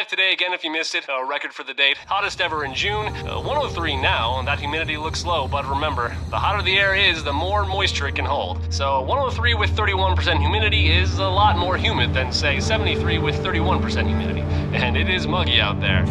5 today again if you missed it, a record for the date. Hottest ever in June, 103 now, and that humidity looks low, but remember, the hotter the air is, the more moisture it can hold. So 103 with 31% humidity is a lot more humid than, say, 73 with 31% humidity. And it is muggy out there.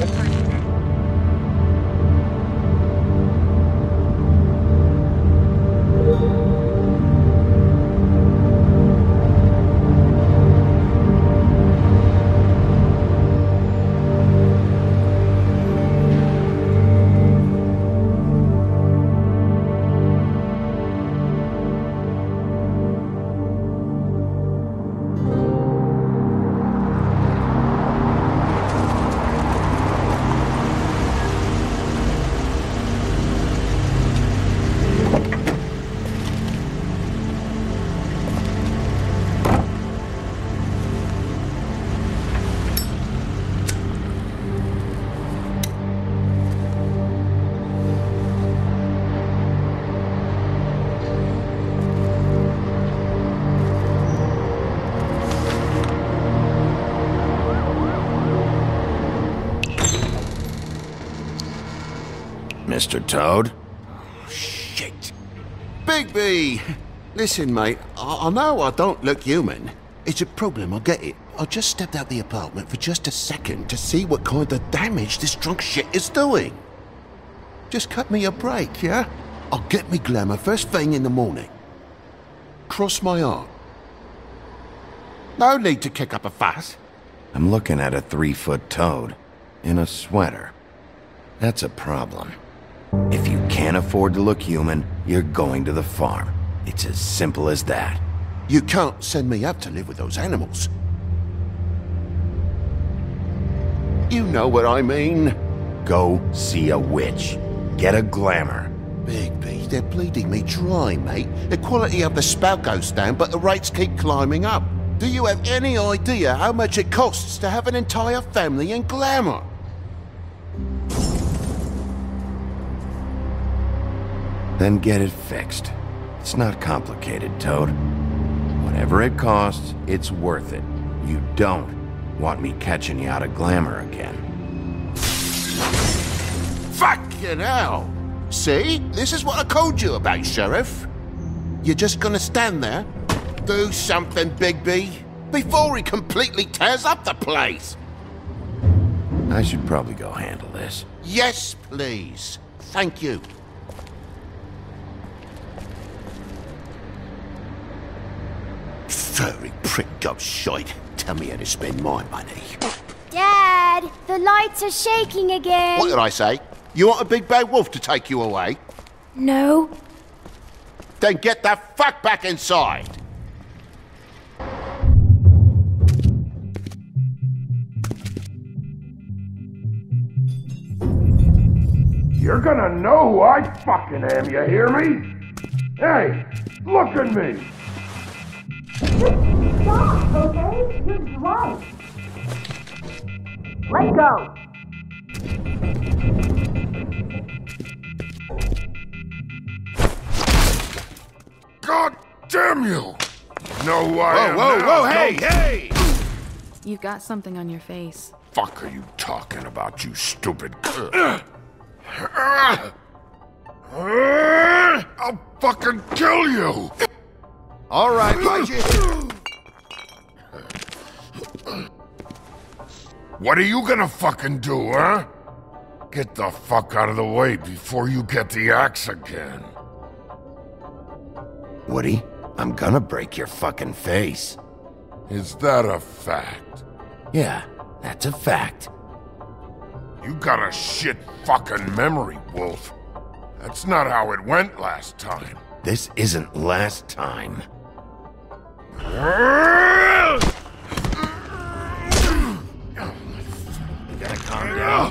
Mr. Toad? Oh, shit. Bigby! Listen, mate, I know I don't look human. It's a problem, I get it. I just stepped out the apartment for just a second to see what kind of damage this drunk shit is doing. Just cut me a break, yeah? I'll get me glamour first thing in the morning. Cross my arm. No need to kick up a fuss. I'm looking at a 3-foot toad in a sweater. That's a problem. If you can't afford to look human, you're going to the farm. It's as simple as that. You can't send me up to live with those animals. You know what I mean. Go see a witch. Get a glamour. Bigby, they're bleeding me dry, mate. The quality of the spout goes down, but the rates keep climbing up. Do you have any idea how much it costs to have an entire family in glamour? Then get it fixed. It's not complicated, Toad. Whatever it costs, it's worth it. You don't want me catching you out of glamour again. Fucking hell! See? This is what I told you about, Sheriff. You're just gonna stand there? Do something, Bigby, before he completely tears up the place! I should probably go handle this. Yes, please. Thank you. Furry prick up shite. Tell me how to spend my money. Dad, the lights are shaking again. What did I say? You want a big bad wolf to take you away? No. Then get the fuck back inside. You're gonna know who I fucking am, you hear me? Hey, look at me. Just stop, okay? You're right. Let go. God damn you! No way! Whoa, hey! You've got something on your face. Fuck are you talking about, you stupid? I'll fucking kill you! All right, what are you gonna fucking do, huh? Get the fuck out of the way before you get the axe again. Woody, I'm gonna break your fucking face. Is that a fact? Yeah, that's a fact. You got a shit fucking memory, Wolf. That's not how it went last time. This isn't last time. You gotta calm down.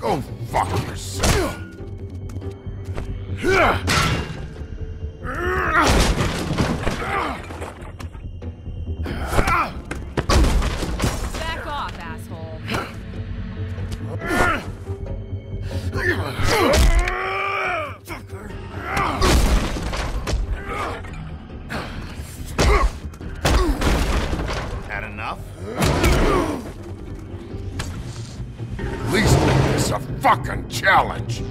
Go fuck yourself. Back off, asshole. Fucker. a fucking challenge.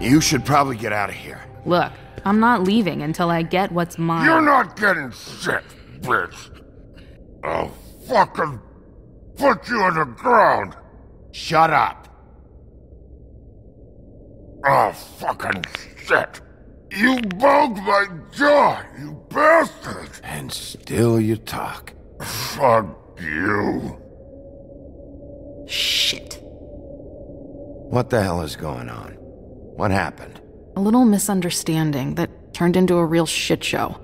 You should probably get out of here. Look, I'm not leaving until I get what's mine. You're not getting shit, bitch. I'll fucking put you on the ground. Shut up. Oh, fucking shit. You bugged my jaw, you bastard. And still you talk. Fuck you. Shit. What the hell is going on? What happened? A little misunderstanding that turned into a real shit show.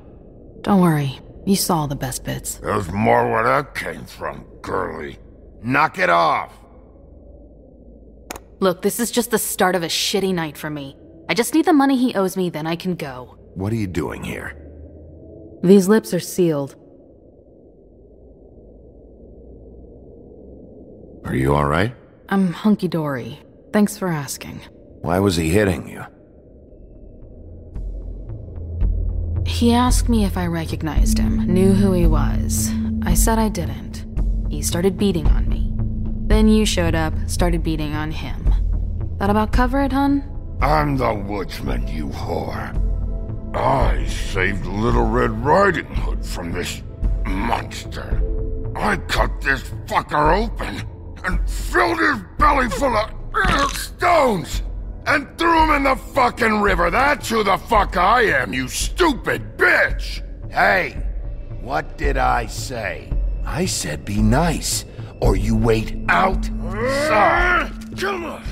Don't worry, you saw the best bits. There's more where that came from, girlie. Knock it off! Look, this is just the start of a shitty night for me. I just need the money he owes me, then I can go. What are you doing here? These lips are sealed. Are you alright? I'm hunky-dory. Thanks for asking. Why was he hitting you? He asked me if I recognized him, knew who he was. I said I didn't. He started beating on me. Then you showed up, started beating on him. Thought about cover it, hun? I'm the Woodsman, you whore. I saved Little Red Riding Hood from this monster. I cut this fucker open and filled his belly full of stones. And threw him in the fucking river. That's who the fuck I am, you stupid bitch! Hey, what did I say? I said be nice, or you wait outside. Come on!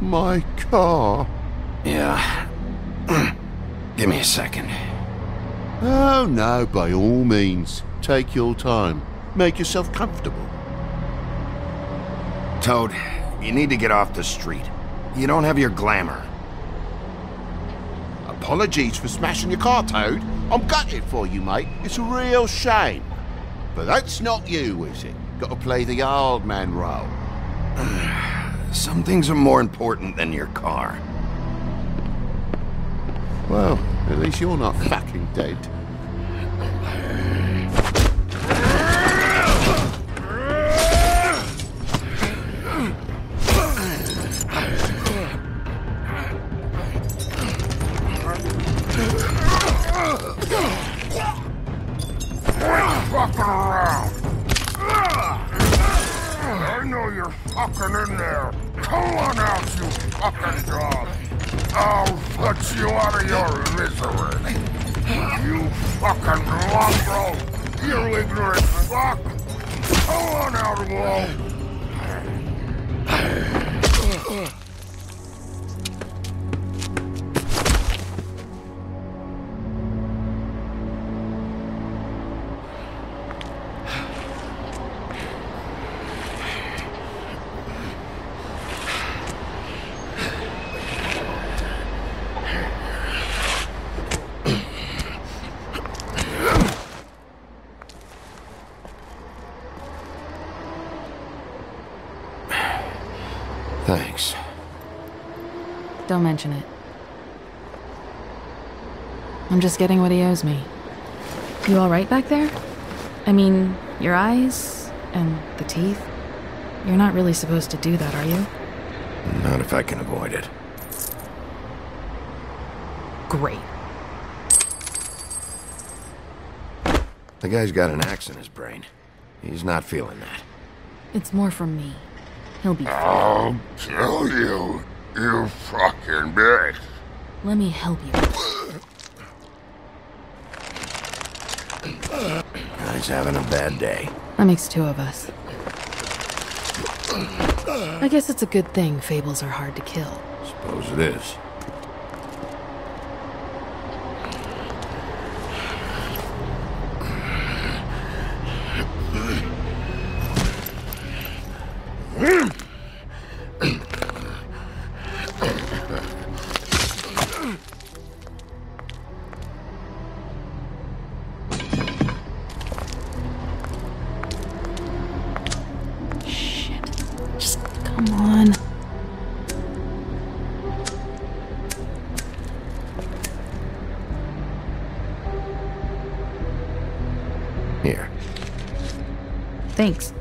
My car. Yeah. Give me a second. Oh, no, by all means. Take your time. Make yourself comfortable. Toad, you need to get off the street. You don't have your glamour. Apologies for smashing your car, Toad. I'm gutted for you, mate. It's a real shame. But that's not you, is it? Got to play the hard man role. Some things are more important than your car. Well, at least you're not fucking dead. Thanks. Don't mention it. I'm just getting what he owes me. You all right back there? I mean, your eyes and the teeth? You're not really supposed to do that, are you? Not if I can avoid it. Great. The guy's got an axe in his brain. He's not feeling that. It's more from me. He'll be fine. I'll kill you, you fucking bitch. Let me help you. Guy's having a bad day. That makes two of us. I guess it's a good thing fables are hard to kill. Suppose it is. Thanks.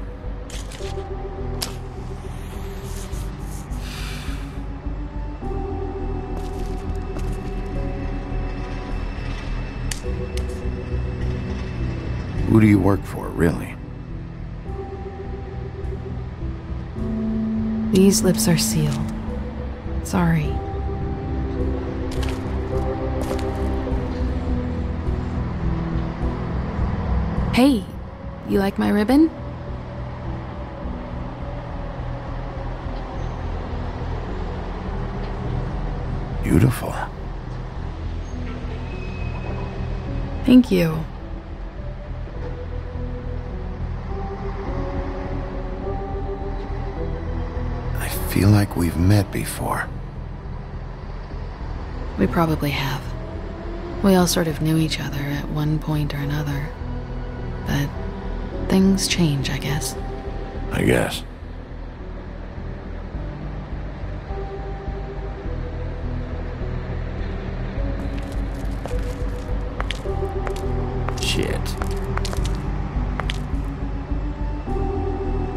Who do you work for, really? These lips are sealed. Sorry. Hey, you like my ribbon? Beautiful. Thank you. I feel like we've met before. We probably have. We all sort of knew each other at one point or another. But things change, I guess. I guess.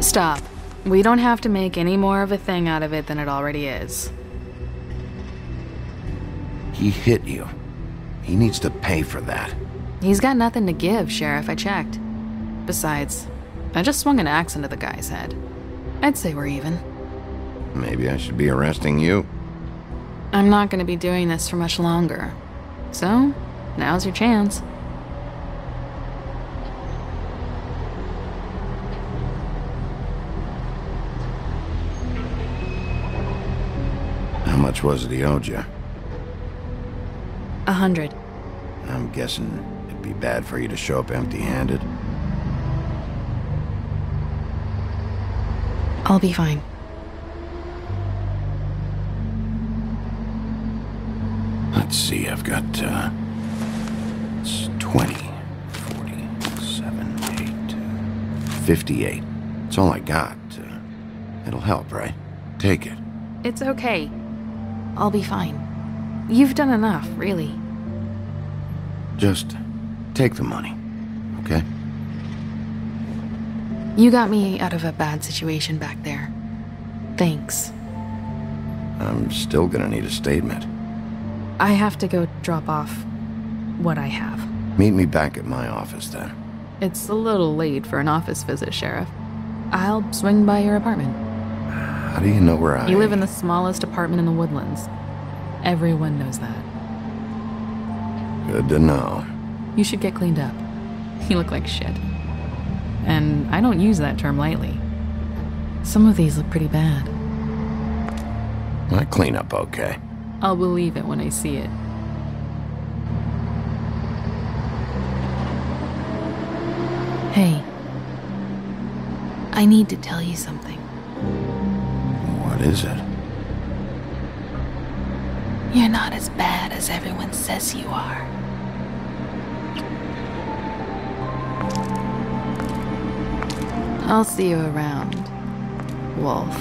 Stop. We don't have to make any more of a thing out of it than it already is. He hit you. He needs to pay for that. He's got nothing to give, Sheriff. I checked. Besides, I just swung an axe into the guy's head. I'd say we're even. Maybe I should be arresting you. I'm not going to be doing this for much longer. So, now's your chance. How much was it he owed you? 100. I'm guessing it'd be bad for you to show up empty-handed. I'll be fine. Let's see, I've got, it's 20, 40, 7, 8, 58. It's all I got. It'll help, right? Take it. It's okay. I'll be fine. You've done enough, really. Just take the money, okay? You got me out of a bad situation back there. Thanks. I'm still gonna need a statement. I have to go drop off what I have. Meet me back at my office, then. It's a little late for an office visit, Sheriff. I'll swing by your apartment. How do you know where I am? You live in the smallest apartment in the Woodlands. Everyone knows that. Good to know. You should get cleaned up. You look like shit. And I don't use that term lightly. Some of these look pretty bad. I clean up okay. I'll believe it when I see it. Hey. I need to tell you something. What is it? You're not as bad as everyone says you are. I'll see you around, Wolf.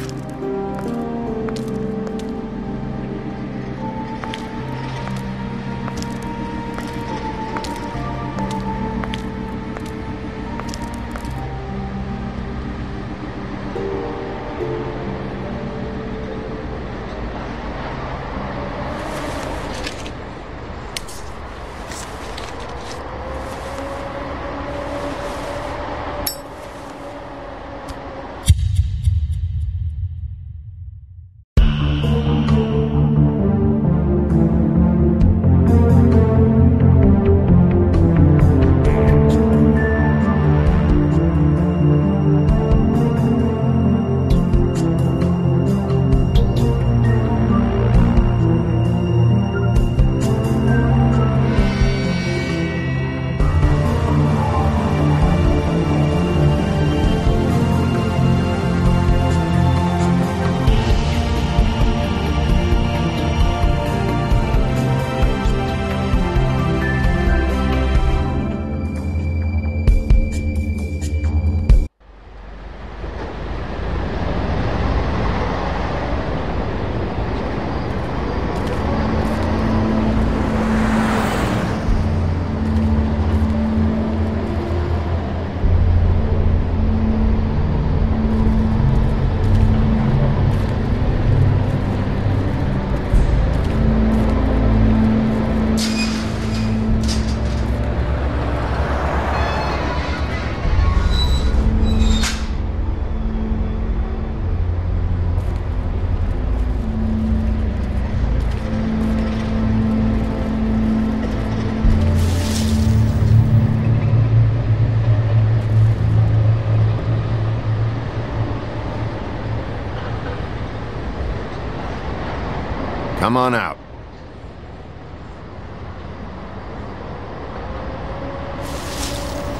Come on out.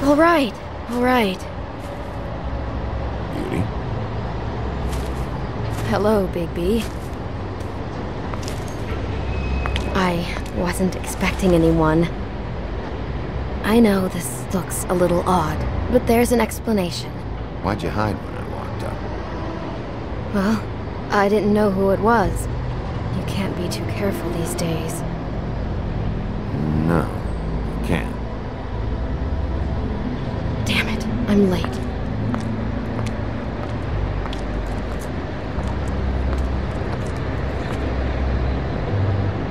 All right, all right. Beauty. Hello, Bigby. I wasn't expecting anyone. I know this looks a little odd, but there's an explanation. Why'd you hide when I walked up? Well, I didn't know who it was. You can't be too careful these days. No, you can't. Damn it, I'm late.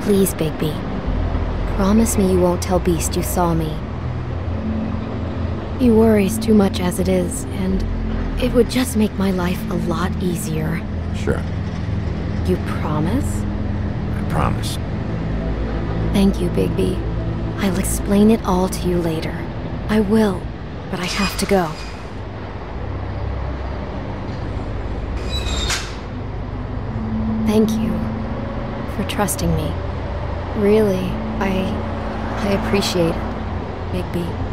Please, Bigby. Promise me you won't tell Beast you saw me. He worries too much as it is, and it would just make my life a lot easier. Sure. You promise? I promise. Thank you, Bigby. I'll explain it all to you later. I will, but I have to go. Thank you for trusting me. Really, I appreciate it, Bigby.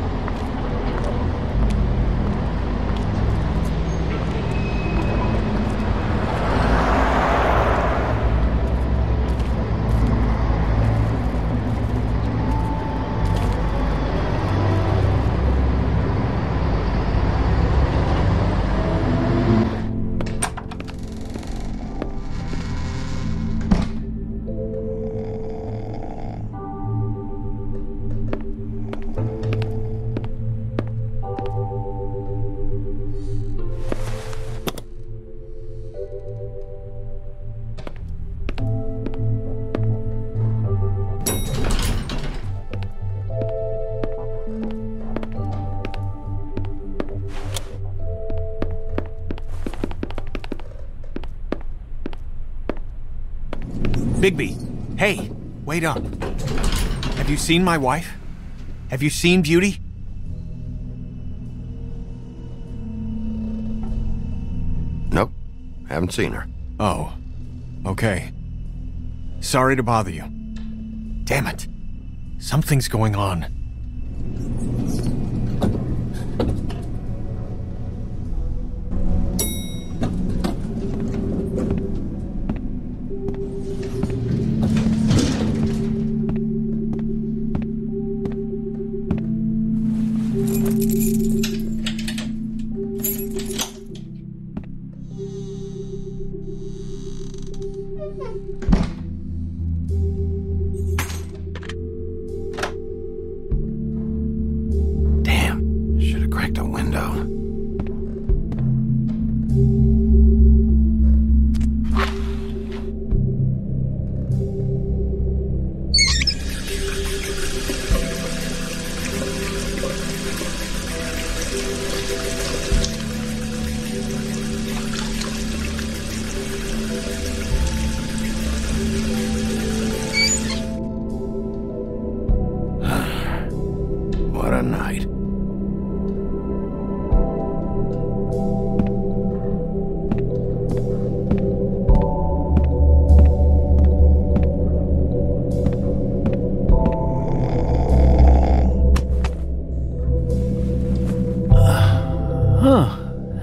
Bigby, hey, wait up. Have you seen my wife? Have you seen Beauty? Nope, haven't seen her. Oh, okay. Sorry to bother you. Damn it, something's going on.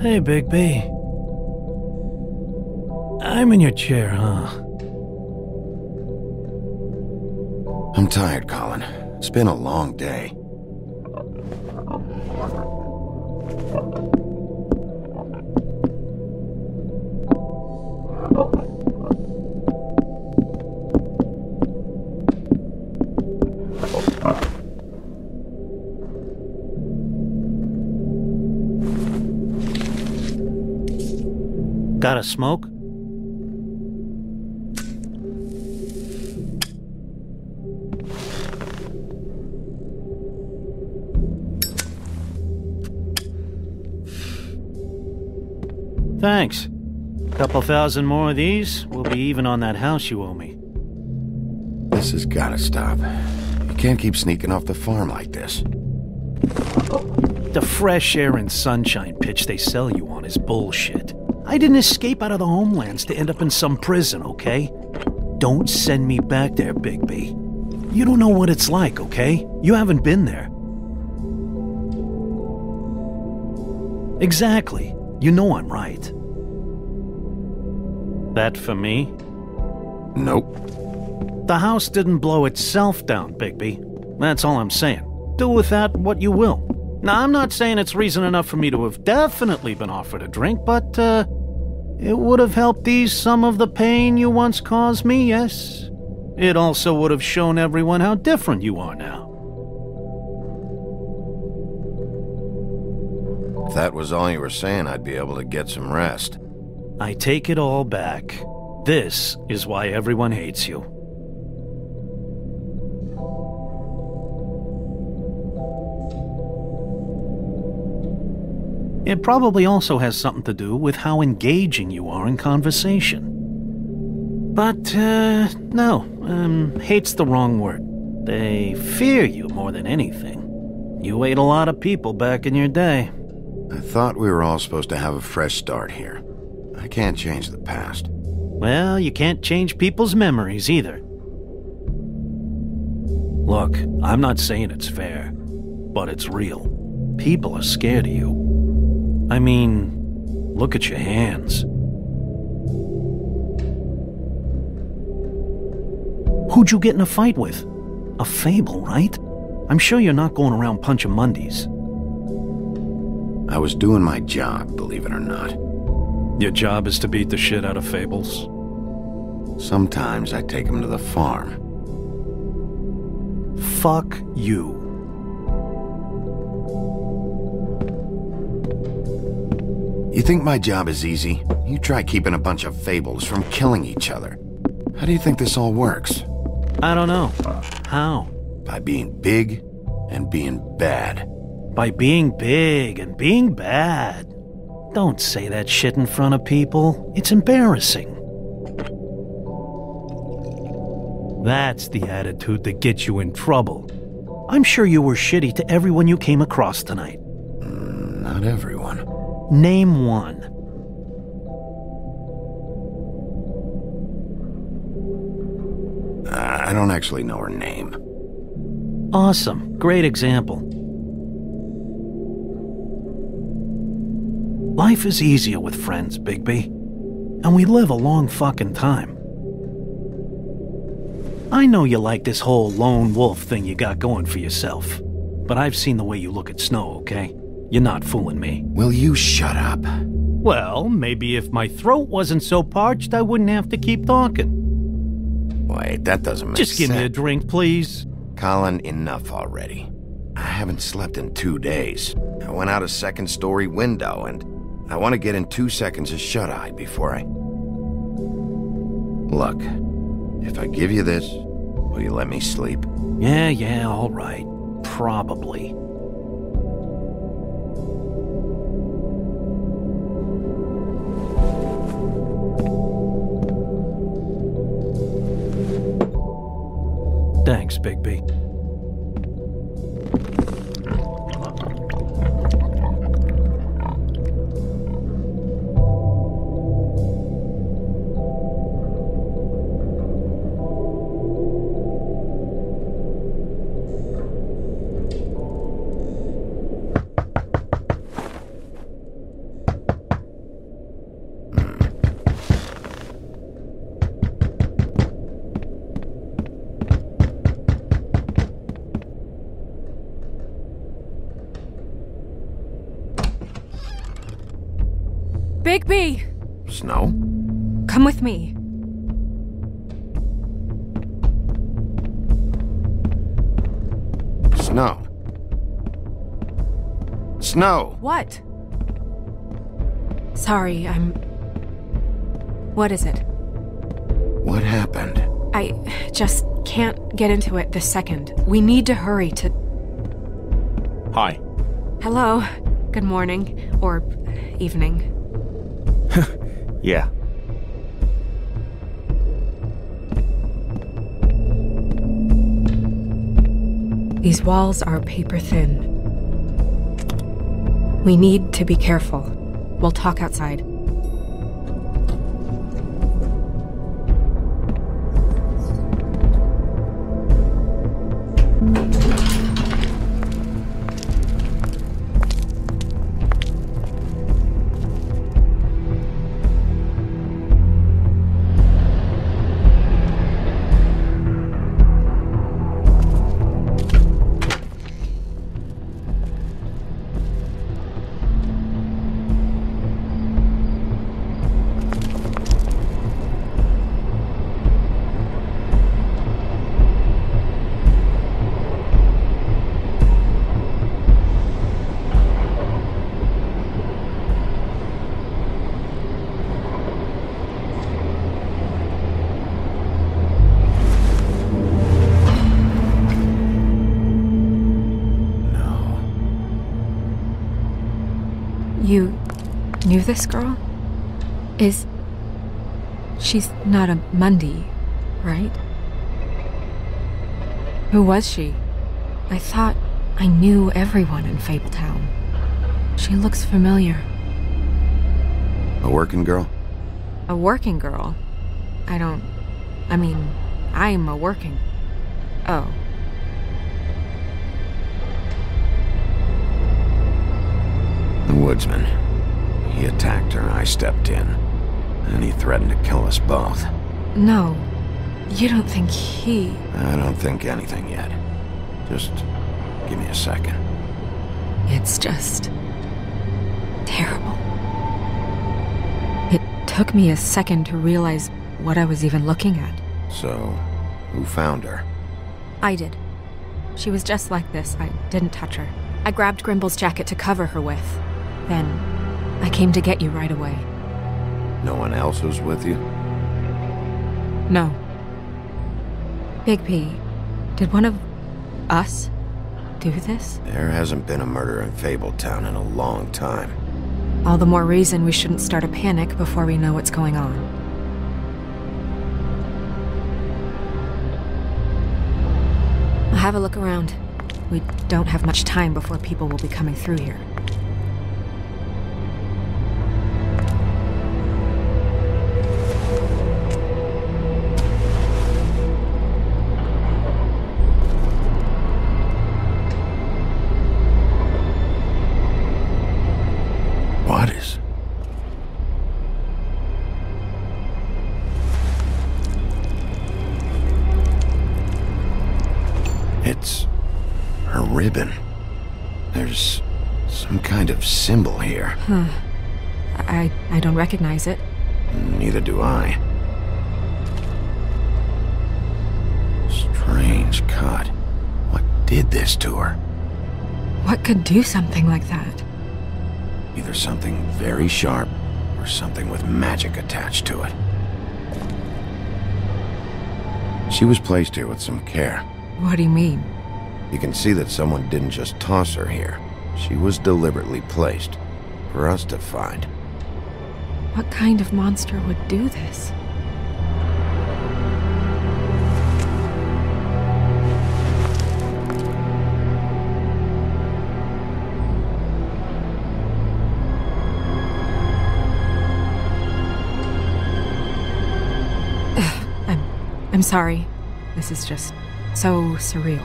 Hey, Bigby. I'm in your chair, huh? I'm tired, Colin. It's been a long day. Got a smoke? Thanks. Couple thousand more of these, we'll be even on that house you owe me. This has gotta stop. You can't keep sneaking off the farm like this. The fresh air and sunshine pitch they sell you on is bullshit. I didn't escape out of the homelands to end up in some prison, okay? Don't send me back there, Bigby. You don't know what it's like, okay? You haven't been there. Exactly. You know I'm right. That for me? Nope. The house didn't blow itself down, Bigby. That's all I'm saying. Do with that what you will. Now, I'm not saying it's reason enough for me to have definitely been offered a drink, but, it would have helped ease some of the pain you once caused me, yes? It also would have shown everyone how different you are now. If that was all you were saying, I'd be able to get some rest. I take it all back. This is why everyone hates you. It probably also has something to do with how engaging you are in conversation. But, no, hate's the wrong word. They fear you more than anything. You ate a lot of people back in your day. I thought we were all supposed to have a fresh start here. I can't change the past. Well, you can't change people's memories either. Look, I'm not saying it's fair, but it's real. People are scared of you. I mean, look at your hands. Who'd you get in a fight with? A fable, right? I'm sure you're not going around punching Mondays. I was doing my job, believe it or not. Your job is to beat the shit out of fables? Sometimes I take them to the farm. Fuck you. You think my job is easy? You try keeping a bunch of fables from killing each other. How do you think this all works? I don't know. How? By being big and being bad. By being big and being bad. Don't say that shit in front of people. It's embarrassing. That's the attitude that gets you in trouble. I'm sure you were shitty to everyone you came across tonight. Not everyone. Name one. I don't actually know her name. Awesome. Great example. Life is easier with friends, Bigby. And we live a long fucking time. I know you like this whole lone wolf thing you got going for yourself. But I've seen the way you look at Snow, okay? You're not fooling me. Will you shut up? Well, maybe if my throat wasn't so parched, I wouldn't have to keep talking. Wait, that doesn't make sense. Just give me a drink, please. Colin, enough already. I haven't slept in 2 days. I went out a second-story window, and I want to get in 2 seconds of shut-eye before I... Look, if I give you this, will you let me sleep? Yeah, all right. Probably. Thanks, Bigby. Bigby! Snow? Come with me. Snow. Snow! What? Sorry, What is it? What happened? I just can't get into it this second. We need to hurry to... Hi. Hello. Good morning. Or evening. Yeah. These walls are paper thin. We need to be careful. We'll talk outside. this girl is... she's not a Mundy, right? Who was she? I thought I knew everyone in Fabletown. She looks familiar. A working girl? A working girl? I mean, I'm a working... Oh. The Woodsman. He attacked her, I stepped in. And he threatened to kill us both. No. You don't think he... I don't think anything yet. Just give me a second. It's just... terrible. It took me a second to realize what I was even looking at. So, who found her? I did. She was just like this. I didn't touch her. I grabbed Grimble's jacket to cover her with. Then, I came to get you right away. No one else was with you? No. Bigby, did one of us do this? There hasn't been a murder in Fabletown in a long time. All the more reason we shouldn't start a panic before we know what's going on. Have a look around. We don't have much time before people will be coming through here. What is... It's her ribbon. There's some kind of symbol here. Huh. I don't recognize it. Neither do I. Strange cut. What did this to her? What could do something like that? Either something very sharp or something with magic attached to it. She was placed here with some care. What do you mean? You can see that someone didn't just toss her here. She was deliberately placed for us to find. What kind of monster would do this? I'm sorry. This is just... so surreal.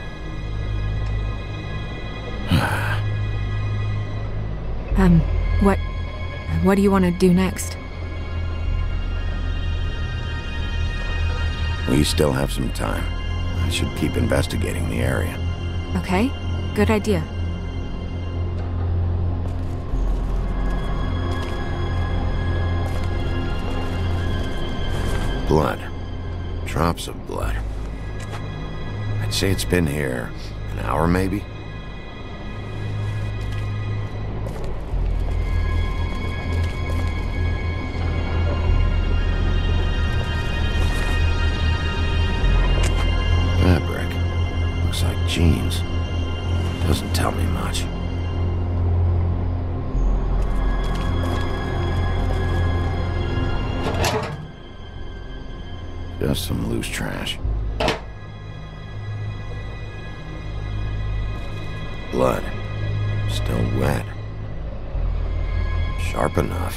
What do you want to do next? We still have some time. I should keep investigating the area. Okay, good idea. Blood. Drops of blood. I'd say it's been here an hour, maybe. Fabric. Looks like jeans. Doesn't tell me much. Just some loose trash. Blood. Still wet. Sharp enough.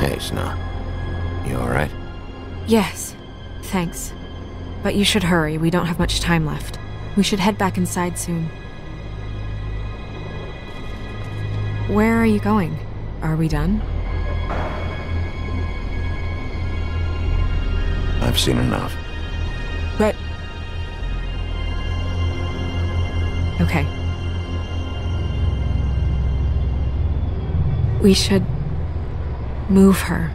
Hey, Snow. You all right? Yes. Thanks. But you should hurry. We don't have much time left. We should head back inside soon. Where are you going? Are we done? I've seen enough. But... okay. We should... move her.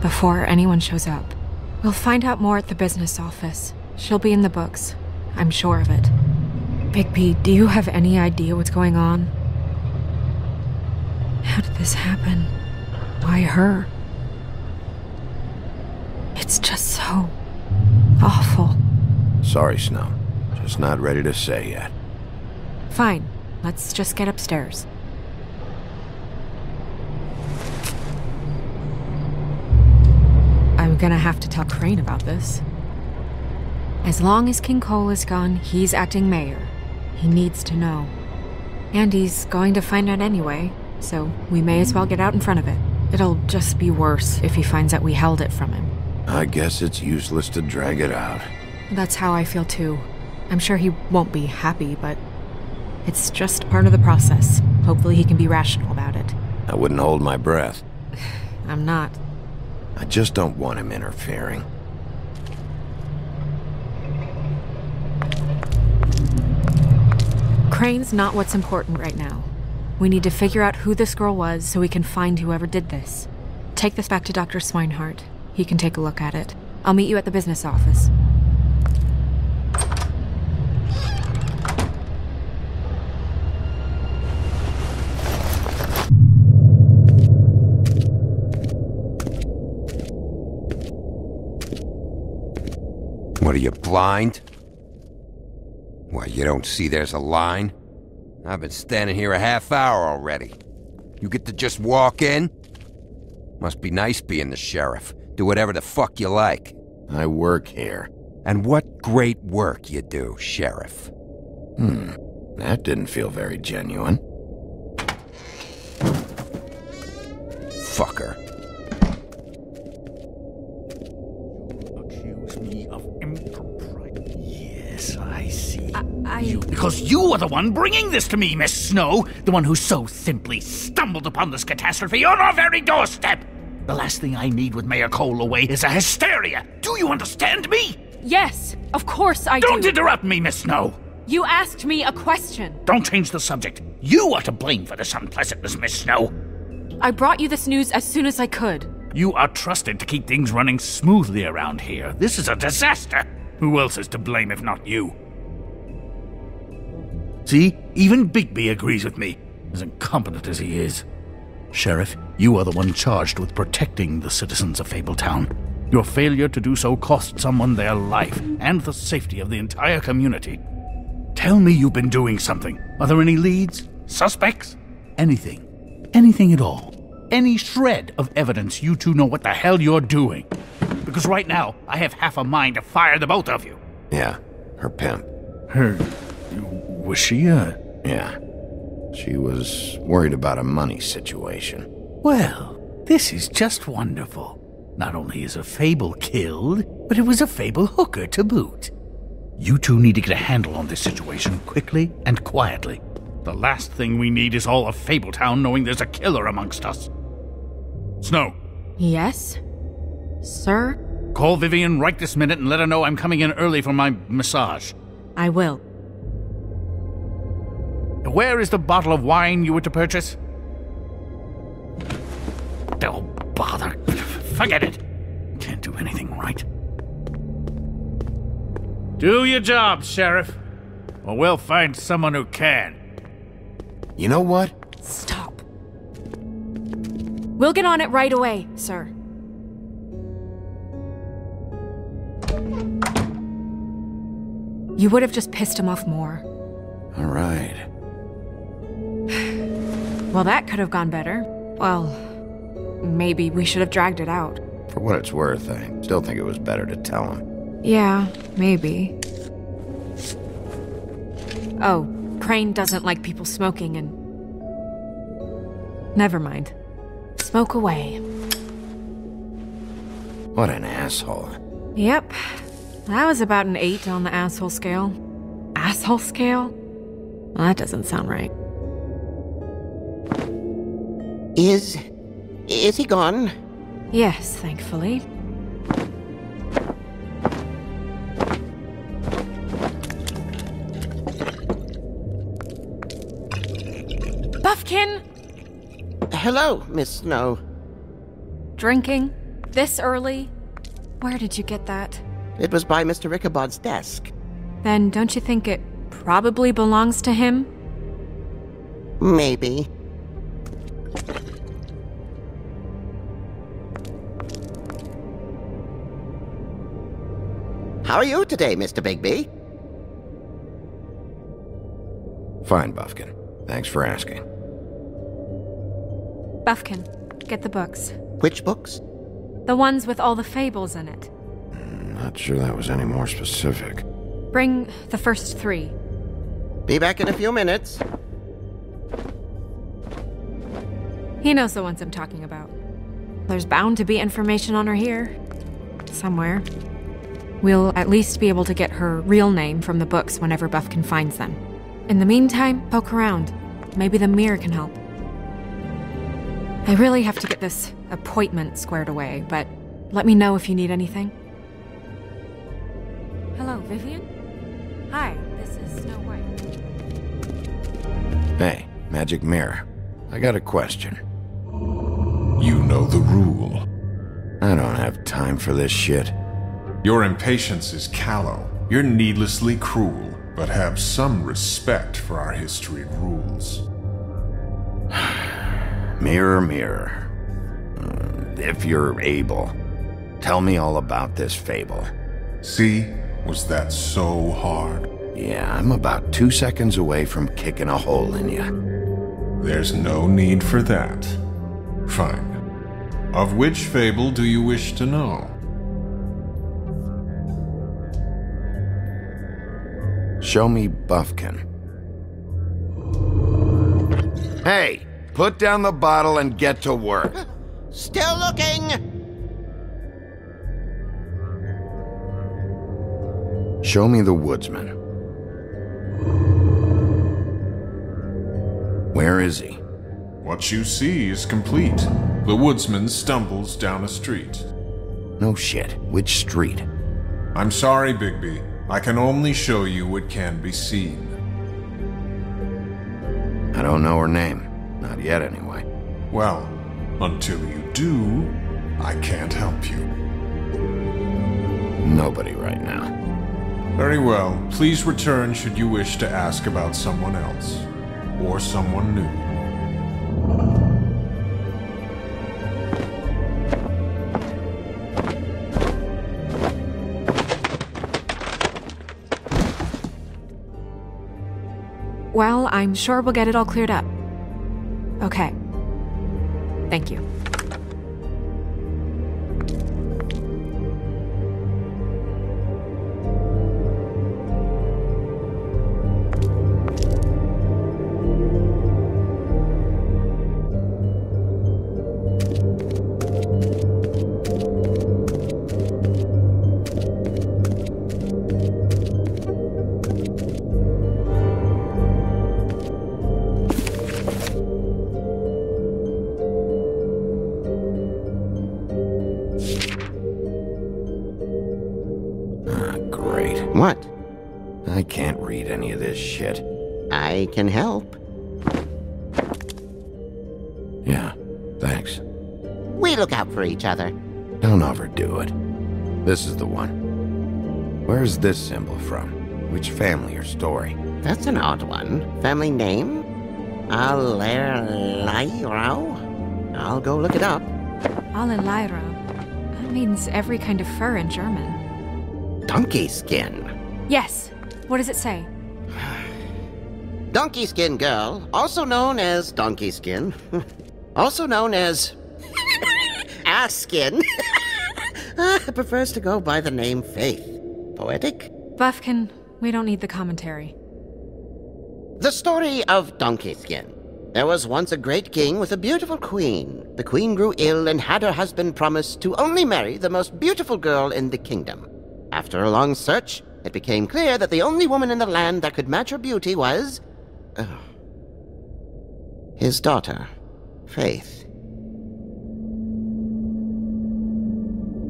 Before anyone shows up. We'll find out more at the business office. She'll be in the books. I'm sure of it. Bigby, do you have any idea what's going on? How did this happen? Why her? It's just so awful. Sorry, Snow. Just not ready to say yet. Fine. Let's just get upstairs. I'm gonna have to tell Crane about this. As long as King Cole is gone, he's acting mayor. He needs to know. And he's going to find out anyway, so we may as well get out in front of it. It'll just be worse if he finds out we held it from him. I guess it's useless to drag it out. That's how I feel too. I'm sure he won't be happy, but it's just part of the process. Hopefully he can be rational about it. I wouldn't hold my breath. I'm not. I just don't want him interfering. Crane's not what's important right now. We need to figure out who this girl was so we can find whoever did this. Take this back to Dr. Swineheart. He can take a look at it. I'll meet you at the business office. What are you, blind? Why, you don't see there's a line? I've been standing here a half hour already. You get to just walk in? Must be nice being the sheriff. Do whatever the fuck you like. I work here. And what great work you do, sheriff. That didn't feel very genuine. Fucker. Accuse me of impropriety. Yes, I see. You, because you are the one bringing this to me, Miss Snow. The one who so simply stumbled upon this catastrophe on our very doorstep. The last thing I need with Mayor Cole away is a hysteria. Do you understand me? Yes, of course I do. Don't interrupt me, Miss Snow. You asked me a question. Don't change the subject. You are to blame for this unpleasantness, Miss Snow. I brought you this news as soon as I could. You are trusted to keep things running smoothly around here. This is a disaster. Who else is to blame if not you? See? Even Bigby agrees with me, as incompetent as he is. Sheriff, you are the one charged with protecting the citizens of Fabletown. Your failure to do so cost someone their life and the safety of the entire community. Tell me you've been doing something. Are there any leads? Suspects? Anything. Anything at all. Any shred of evidence you two know what the hell you're doing. Because right now, I have half a mind to fire the both of you. Yeah, her pimp. Her... was she a... Yeah. She was worried about a money situation. Well, this is just wonderful. Not only is a fable killed, but it was a fable hooker to boot. You two need to get a handle on this situation quickly and quietly. The last thing we need is all of Fabletown knowing there's a killer amongst us. Snow. Yes? Sir? Call Vivian right this minute and let her know I'm coming in early for my massage. I will. Where is the bottle of wine you were to purchase? Don't bother. Forget it. Can't do anything right. Do your job, Sheriff. Or we'll find someone who can. You know what? Stop. We'll get on it right away, sir. You would have just pissed him off more. All right. Well, that could have gone better. Well, maybe we should have dragged it out. For what it's worth, I still think it was better to tell him. Yeah, maybe. Oh, Crane doesn't like people smoking and... Never mind. Smoke away. What an asshole. Yep. That was about an 8 on the asshole scale. Asshole scale? Well, that doesn't sound right. Is he gone? Yes, thankfully. Bufkin! Hello, Miss Snow. Drinking? This early? Where did you get that? It was by Mr. Rickabod's desk. Then don't you think it probably belongs to him? Maybe. How are you today, Mr. Bigby? Fine, Bufkin. Thanks for asking. Bufkin, get the books. Which books? The ones with all the fables in it. Not sure that was any more specific. Bring the first three. Be back in a few minutes. He knows the ones I'm talking about. There's bound to be information on her here. Somewhere. We'll at least be able to get her real name from the books whenever Bufkin finds them. In the meantime, poke around. Maybe the mirror can help. I really have to get this appointment squared away, but let me know if you need anything. Hello, Vivian? Hi, this is Snow White. Hey, Magic Mirror. I got a question. You know the rule. I don't have time for this shit. Your impatience is callow. You're needlessly cruel, but have some respect for our history and rules. Mirror, mirror. If you're able, tell me all about this fable. See? Was that so hard? Yeah, I'm about 2 seconds away from kicking a hole in you. There's no need for that. Fine. Of which fable do you wish to know? Show me Bufkin. Hey! Put down the bottle and get to work. Still looking! Show me the Woodsman. Where is he? What you see is complete. The Woodsman stumbles down a street. No shit. Which street? I'm sorry, Bigby. I can only show you what can be seen. I don't know her name. Not yet, anyway. Well, until you do, I can't help you. Nobody right now. Very well. Please return should you wish to ask about someone else. Or someone new. Well, I'm sure we'll get it all cleared up. Okay. Thank you. Can help. Yeah, thanks. We look out for each other. Don't overdo it. This is the one. Where's this symbol from? Which family or story? That's an odd one. Family name? Allerleirauh? I'll go look it up. Allerleirauh? That means every kind of fur in German. Donkey skin. Yes. What does it say? Donkey Skin Girl, also known as Donkey Skin, also known as Ass Skin, prefers to go by the name Faith. Poetic? Bufkin, we don't need the commentary. The story of Donkey Skin. There was once a great king with a beautiful queen. The queen grew ill and had her husband promise to only marry the most beautiful girl in the kingdom. After a long search, it became clear that the only woman in the land that could match her beauty was... his daughter, Faith.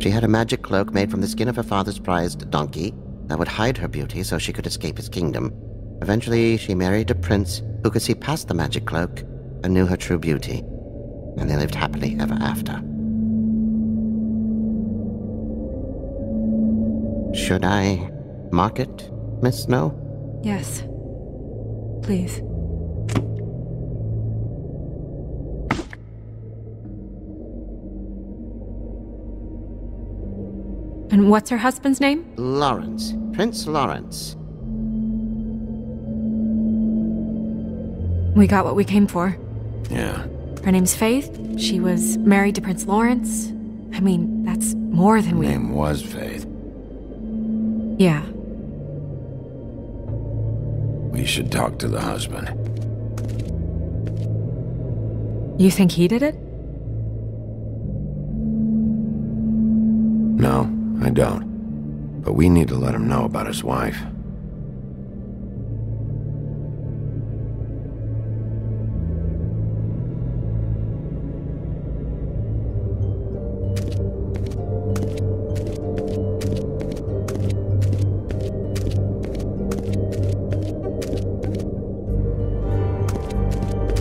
She had a magic cloak made from the skin of her father's prized donkey that would hide her beauty so she could escape his kingdom. Eventually, she married a prince who could see past the magic cloak and knew her true beauty. And they lived happily ever after. Should I mark it, Miss Snow? Yes. Please. And what's her husband's name? Lawrence. Prince Lawrence. We got what we came for. Yeah. Her name's Faith. She was married to Prince Lawrence. I mean, that's more than we... Her name was Faith. Yeah. We should talk to the husband. You think he did it? No, I don't. But we need to let him know about his wife.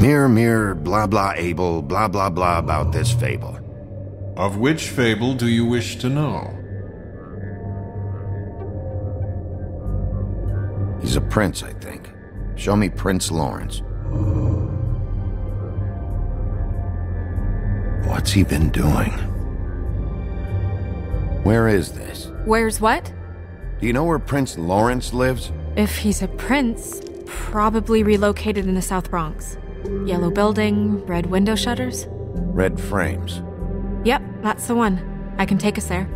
Mirror, mirror, blah, blah, able, blah, blah, blah about this fable. Of which fable do you wish to know? He's a prince, I think. Show me Prince Lawrence. What's he been doing? Where is this? Where's what? Do you know where Prince Lawrence lives? If he's a prince, probably relocated in the South Bronx. Yellow building, red window shutters. Red frames. Yep, that's the one. I can take us there.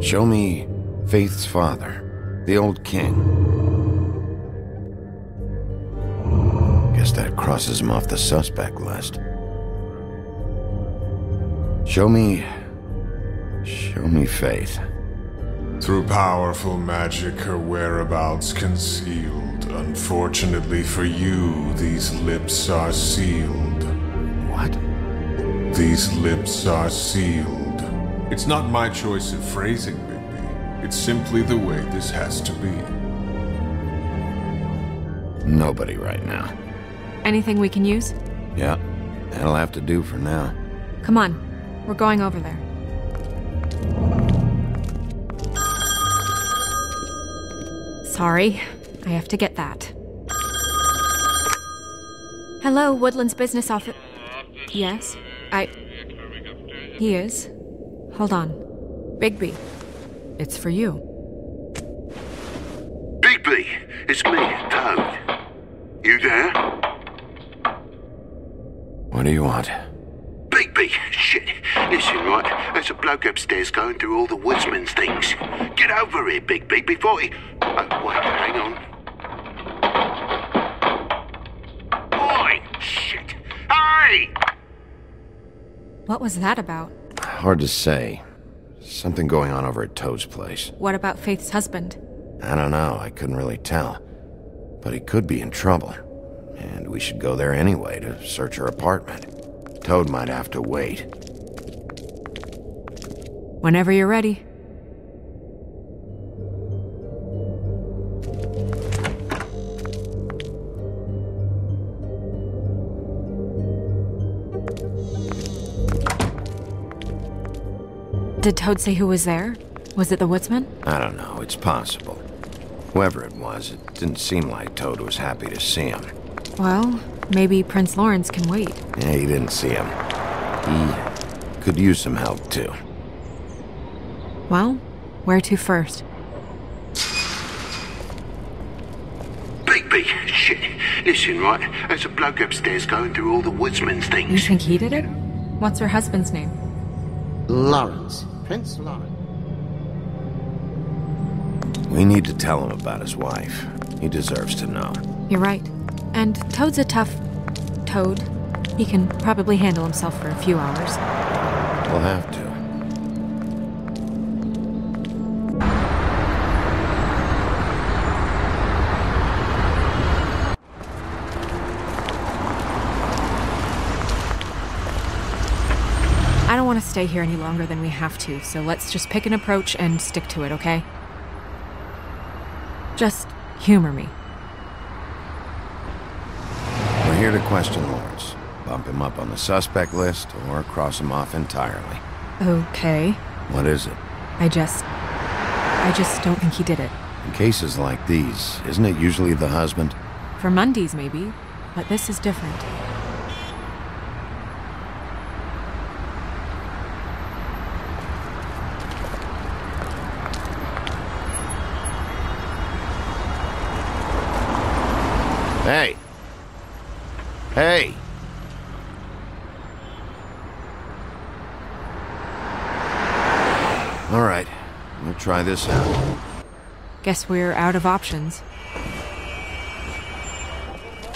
Show me Faith's father, the old king. Guess that crosses him off the suspect list. Show me Faith. Through powerful magic, her whereabouts concealed. Unfortunately for you, these lips are sealed. What? These lips are sealed. It's not my choice of phrasing, Bigby. It's simply the way this has to be. Nobody right now. Anything we can use? Yeah, that'll have to do for now. Come on, we're going over there. Sorry, I have to get that. Hello, Woodlands business office. Yes, He is. Hold on. Bigby, it's for you. Bigby, it's me, Toad. You there? What do you want? Bigby, shit. Listen, right, there's a bloke upstairs going through all the woodsman's things. Get over here, Bigby, before he... Oh, wait, hang on. Oi! Shit! Hey! What was that about? Hard to say. Something going on over at Toad's place. What about Faith's husband? I don't know. I couldn't really tell. But he could be in trouble. And we should go there anyway to search her apartment. Toad might have to wait. Whenever you're ready. Did Toad say who was there? Was it the woodsman? I don't know. It's possible. Whoever it was, it didn't seem like Toad was happy to see him. Well, maybe Prince Lawrence can wait. Yeah, he didn't see him. He could use some help, too. Well, where to first? Bigby, shit. Listen, right, there's a bloke upstairs going through all the woodsman's things. You think he did it? What's her husband's name? Lawrence. Prince Lawrence. We need to tell him about his wife. He deserves to know. You're right. And Toad's a tough... Toad. He can probably handle himself for a few hours. We'll have to. I don't want to stay here any longer than we have to, so let's just pick an approach and stick to it, okay? Just humor me. We're here to question Lawrence. Bump him up on the suspect list or cross him off entirely. Okay. What is it? I just don't think he did it. In cases like these, isn't it usually the husband? For Mondays, maybe, but this is different. Hey! Hey! Alright, I'm gonna try this out. Guess we're out of options.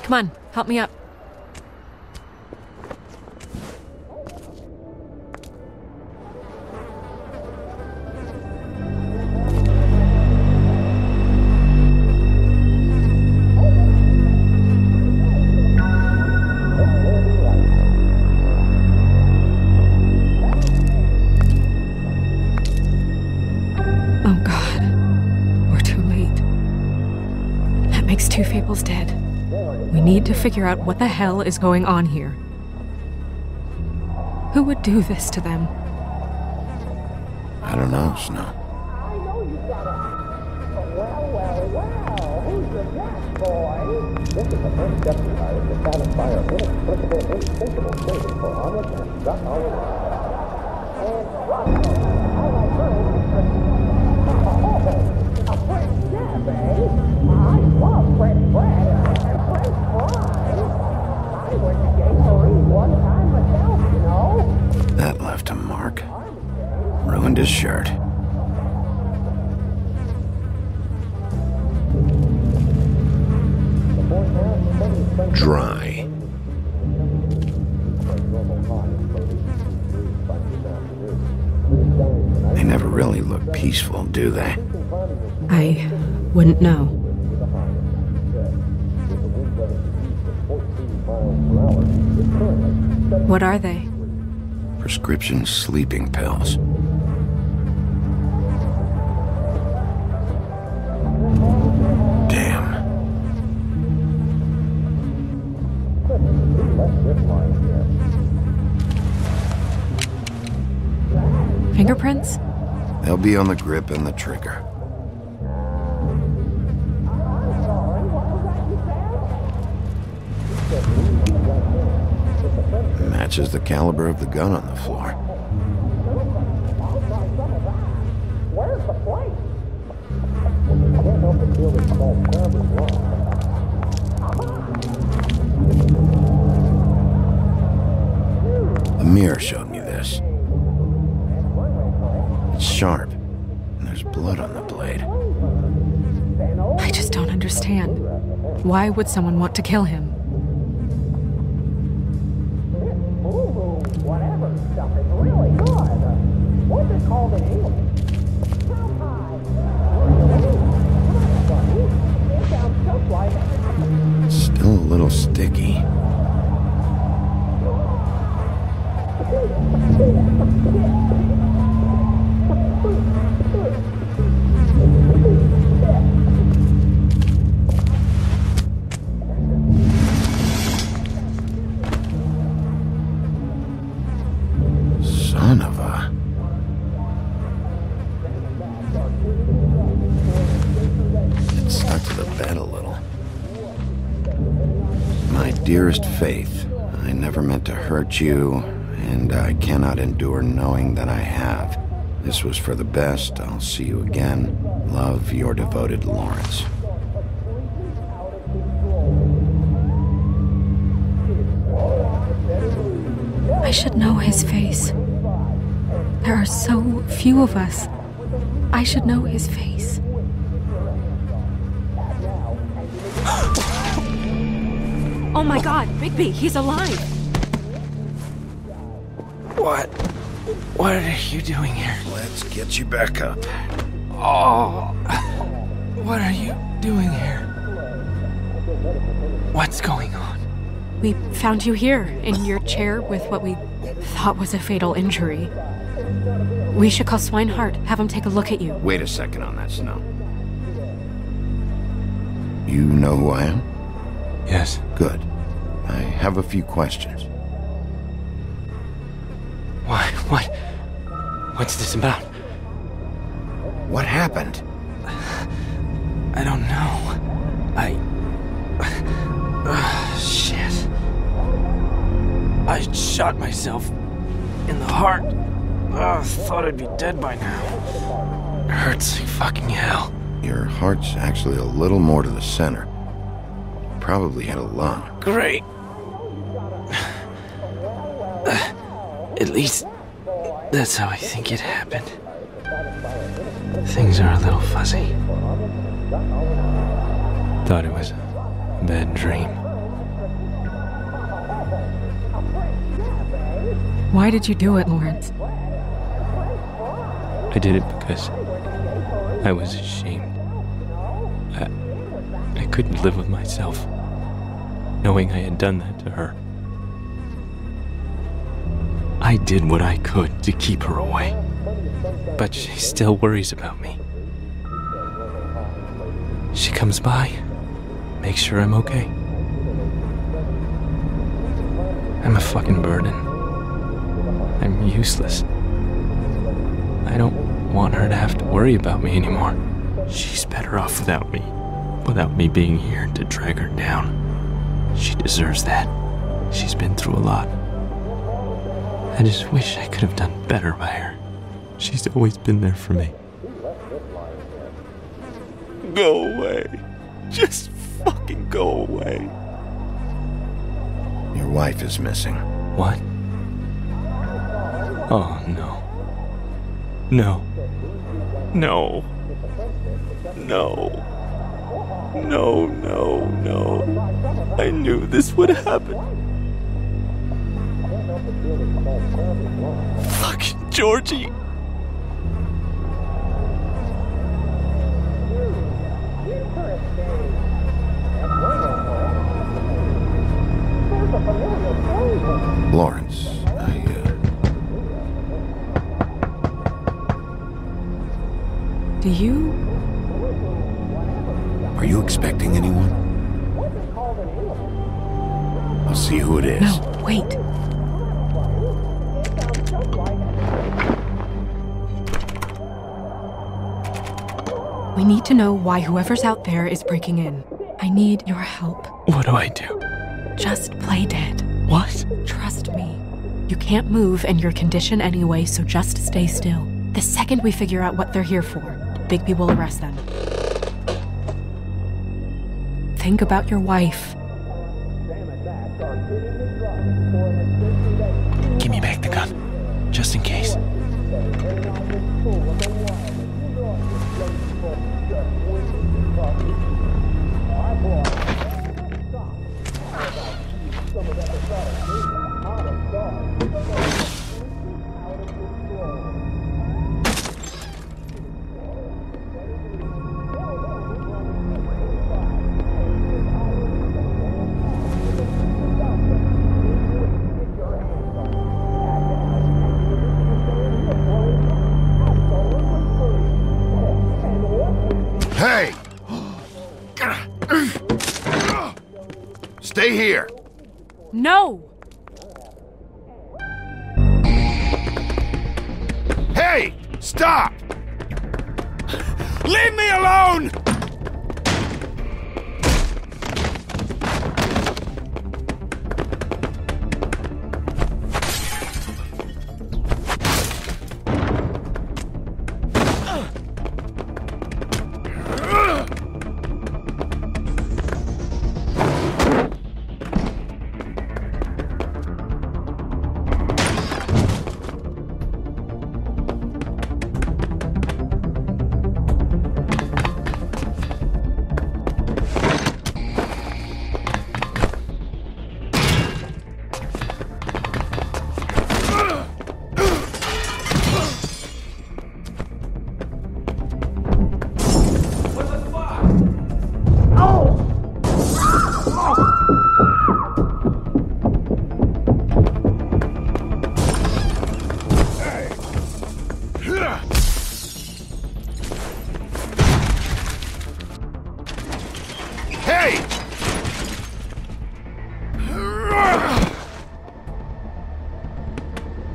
Come on, help me up. Dead. We need to figure out what the hell is going on here. Who would do this to them? I don't know, Snow. I know you got it. Well. Who's the next boy? This is the first step to satisfy our inexplicable, insatiable craving for honest and stuff all around. And what? That left a mark. Ruined his shirt. Dry. They never really look peaceful, do they? I wouldn't know. What are they? Prescription sleeping pills. Damn. Fingerprints? They'll be on the grip and the trigger. Matches the caliber of the gun on the floor. Where's the plate? I can't help but feel this small caliber wrong. The mirror showed me this. It's sharp, and there's blood on the blade. I just don't understand. Why would someone want to kill him? Still a little sticky. Son of a... It stuck to the bed a little. My dearest Faith, I never meant to hurt you, and I cannot endure knowing that I have. This was for the best. I'll see you again. Love, your devoted Lawrence. I should know his face. There are so few of us. I should know his face. Oh my God, Bigby, he's alive! What? What are you doing here? Let's get you back up. Oh, what are you doing here? What's going on? We found you here, in your chair with what we thought was a fatal injury. We should call Swineheart, have him take a look at you. Wait a second on that, Snow. You know who I am? Yes. Good. I have a few questions. Why? What? What's this about? What happened? I don't know. Shit. I shot myself in the heart. I thought I'd be dead by now. It hurts like fucking hell. Your heart's actually a little more to the center. probably had a lot. Great. At least that's how I think it happened. Things are a little fuzzy. Thought it was a bad dream. Why did you do it, Lawrence? I did it because I was ashamed. I couldn't live with myself, knowing I had done that to her. I did what I could to keep her away, but she still worries about me. She comes by, makes sure I'm okay. I'm a fucking burden. I'm useless. I don't want her to have to worry about me anymore. She's better off without me. Without me being here to drag her down. She deserves that. She's been through a lot. I just wish I could have done better by her. She's always been there for me. Go away. Just fucking go away. Your wife is missing. What? Oh, no. No. No. No. No, no, no. I knew this would happen. Fucking Georgie. Lawrence, do you... Are you expecting anyone? I'll see who it is. No, wait. We need to know why whoever's out there is breaking in. I need your help. What do I do? Just play dead. What? Trust me. You can't move and you're conditioned anyway, so just stay still. The second we figure out what they're here for, Bigby will arrest them. Think about your wife. Give me back the gun, just in case. Stay here! No! Hey! Stop! Leave me alone!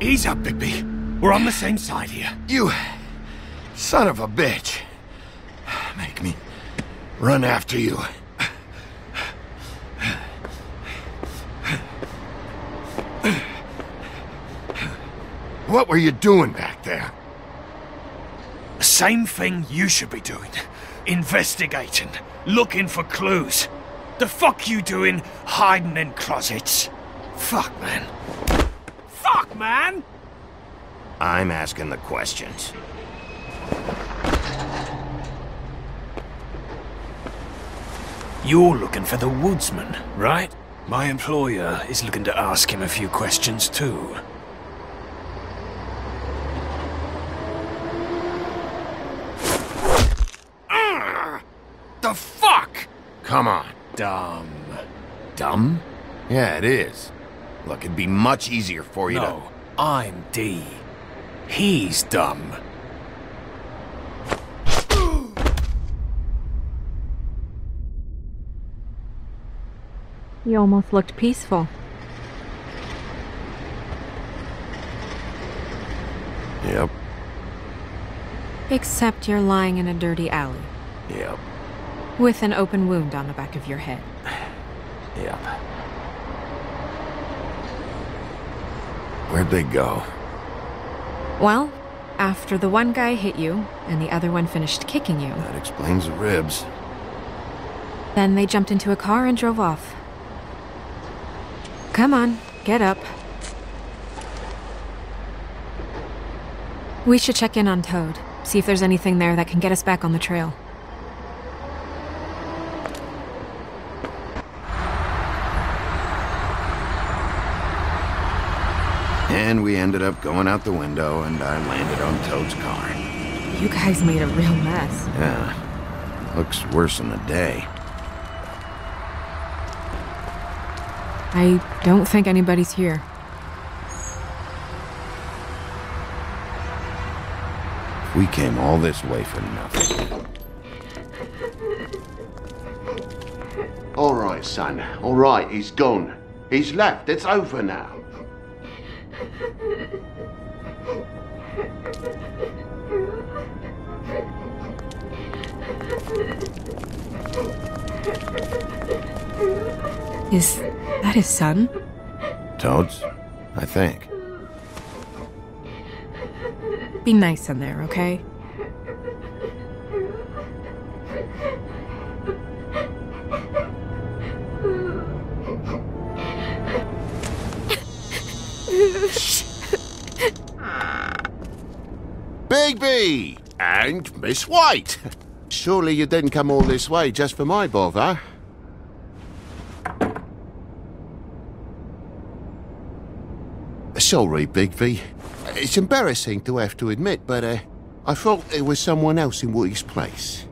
Ease up, Bigby. We're on the same side here. You son of a bitch. Make me run after you. What were you doing back there? The same thing you should be doing. Investigating. Looking for clues. The fuck you doing hiding in closets? Fuck, man. Fuck, man! I'm asking the questions. You're looking for the Woodsman, right? My employer is looking to ask him a few questions, too. The fuck? Come on. Dumb. Dumb? Yeah, it is. Look, it'd be much easier for you to... No, I'm D. He's dumb. You almost looked peaceful. Yep. Except you're lying in a dirty alley. Yep. With an open wound on the back of your head. Yep. Where'd they go? Well, after the one guy hit you, and the other one finished kicking you... That explains the ribs. Then they jumped into a car and drove off. Come on, get up. We should check in on Toad, see if there's anything there that can get us back on the trail. And we ended up going out the window, and I landed on Toad's car. You guys made a real mess. Yeah. Looks worse than a day. I don't think anybody's here. We came all this way for nothing. All right, son. All right, he's gone. He's left. It's over now. Is that his son? Toads, I think. Be nice in there, okay? Bigby! And Miss White! Surely you didn't come all this way just for my bother? Sorry, Bigby. It's embarrassing to have to admit, but I thought there was someone else in Woody's place.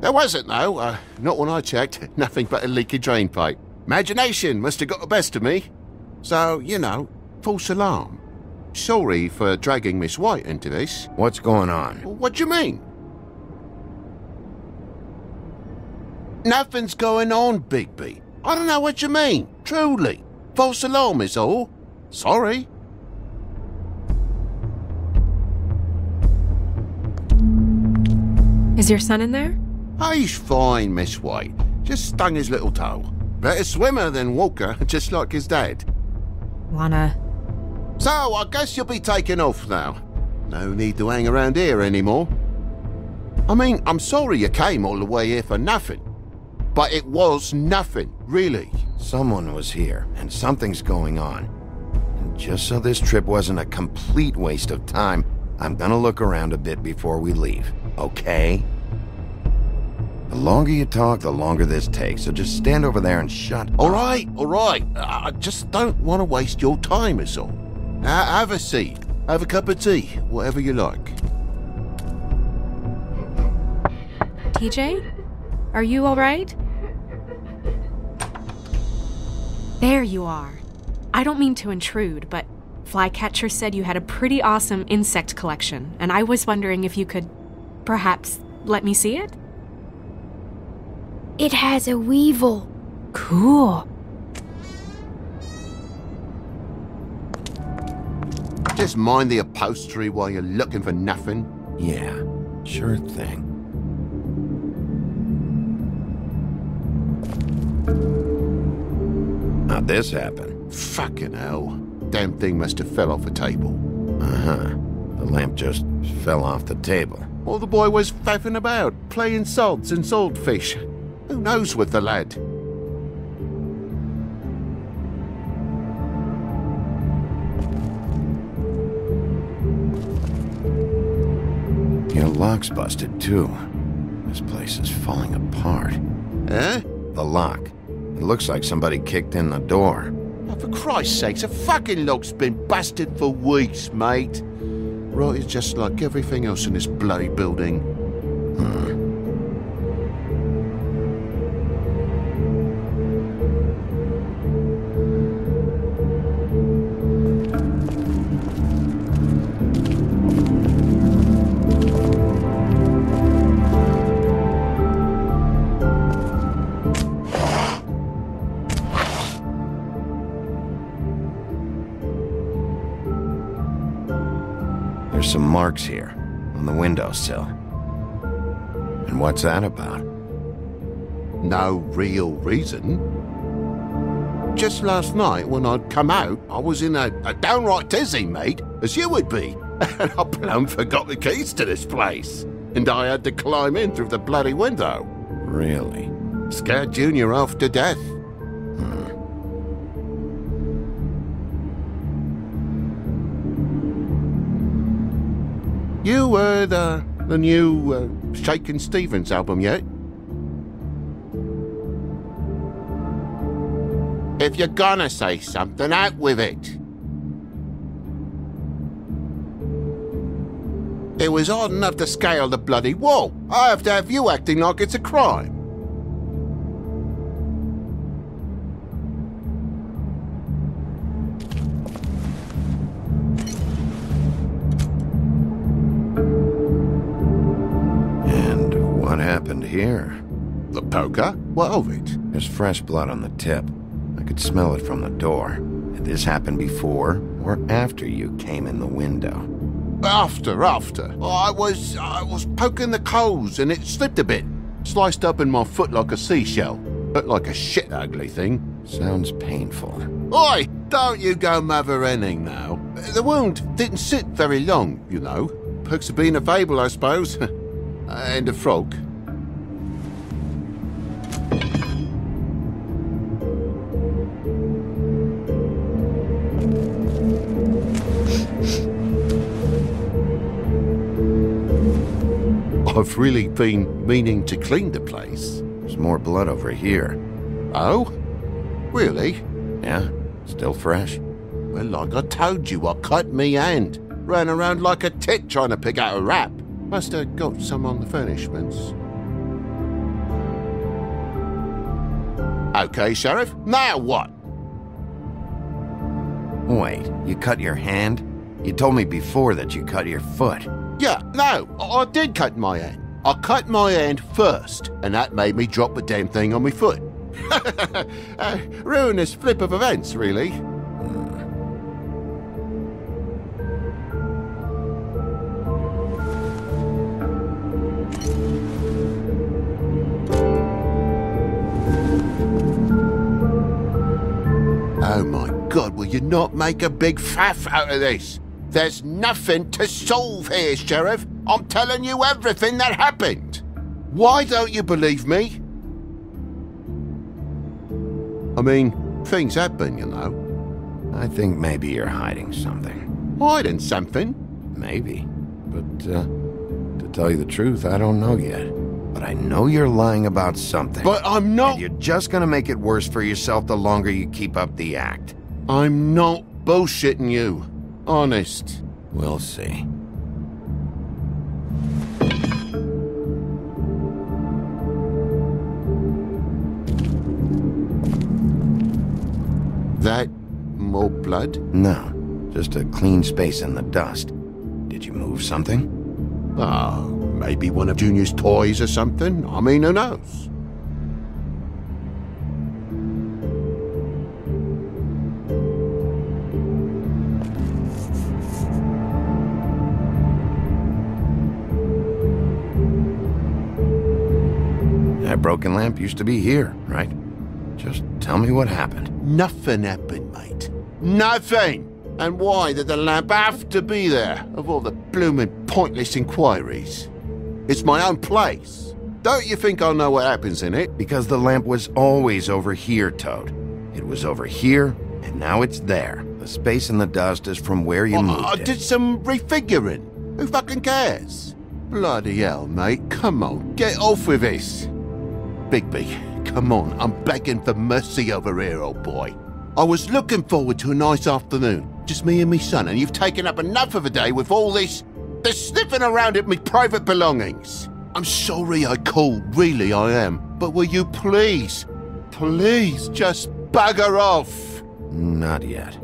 There wasn't, though. Not when I checked. Nothing but a leaky drainpipe. Imagination must have got the best of me. So, you know, false alarm. Sorry for dragging Miss White into this. What's going on? What do you mean? Nothing's going on, Bigby. I don't know what you mean, truly. False alarm is all. Sorry. Is your son in there? Oh, he's fine, Miss White. Just stung his little toe. Better swimmer than walker, just like his dad. Wanna... So, I guess you'll be taking off now. No need to hang around here anymore. I mean, I'm sorry you came all the way here for nothing. But it was nothing, really. Someone was here, and something's going on. And just so this trip wasn't a complete waste of time, I'm gonna look around a bit before we leave. Okay? The longer you talk, the longer this takes, so just stand over there and shut up. Alright, alright. I just don't want to waste your time is all. Now have a seat, have a cup of tea, whatever you like. TJ? Are you alright? There you are. I don't mean to intrude, but Flycatcher said you had a pretty awesome insect collection, and I was wondering if you could... perhaps let me see it? It has a weevil. Cool. Just mind the upholstery while you're looking for nothing. Yeah, sure thing. How'd this happen? Fucking hell. Damn thing must have fell off a table. Uh-huh. The lamp just fell off the table. Well, the boy was faffing about, playing salts and saltfish. Who knows with the lad? Your lock's busted, too. This place is falling apart. Huh? The lock. It looks like somebody kicked in the door. Oh, for Christ's sake, the fucking lock's been busted for weeks, mate. Right, it's just like everything else in this bloody building. Hmm. Some marks here, on the windowsill. And what's that about? No real reason. Just last night, when I'd come out, I was in a downright tizzy, mate, as you would be. And I plumb forgot the keys to this place. And I had to climb in through the bloody window. Really? Scared Junior off to death. You heard the new Shakin' Stevens album yet? If you're gonna say something, out with it. It was hard enough to scale the bloody wall. I have to have you acting like it's a crime. Here. The poker? What of it? There's fresh blood on the tip. I could smell it from the door. Did this happen before or after you came in the window? After. I was poking the coals and it slipped a bit. Sliced up in my foot like a seashell. Looked like a shit ugly thing. Sounds painful. Oi! Don't you go mother-enning now. The wound didn't sit very long, you know. Perks of being a fable, I suppose. And a frog. I've really been meaning to clean the place. There's more blood over here. Oh? Really? Yeah, still fresh. Well, like I told you, I cut me hand. Ran around like a tit trying to pick out a wrap. Must have got some on the furnishments. Okay, Sheriff, now what? Wait, you cut your hand? You told me before that you cut your foot. Yeah, no, I did cut my hand. I cut my hand first, and that made me drop the damn thing on my foot. Ruinous flip of events, really. Oh my God, will you not make a big faff out of this? There's nothing to solve here, Sheriff. I'm telling you everything that happened. Why don't you believe me? I mean, things happen, you know. I think maybe you're hiding something. Hiding something? Maybe. But, to tell you the truth, I don't know yet. But I know you're lying about something. But I'm not- And you're just gonna make it worse for yourself the longer you keep up the act. I'm not bullshitting you. Honest. We'll see. That more blood? No. Just a clean space in the dust. Did you move something? Oh, maybe one of Junior's toys or something. I mean, who knows? Broken lamp used to be here, right? Just tell me what happened. Nothing happened, mate. Nothing! And why did the lamp have to be there, of all the blooming pointless inquiries? It's my own place. Don't you think I know what happens in it? Because the lamp was always over here, Toad. It was over here, and now it's there. The space in the dust is from where you moved it. I did some refiguring. Who fucking cares? Bloody hell, mate. Come on, get off with this. Bigby, come on. I'm begging for mercy over here, old boy. I was looking forward to a nice afternoon. Just me and me son, and you've taken up enough of a day with all this... They're sniffing around at me private belongings. I'm sorry I called, really I am. But will you please, please just bugger off? Not yet.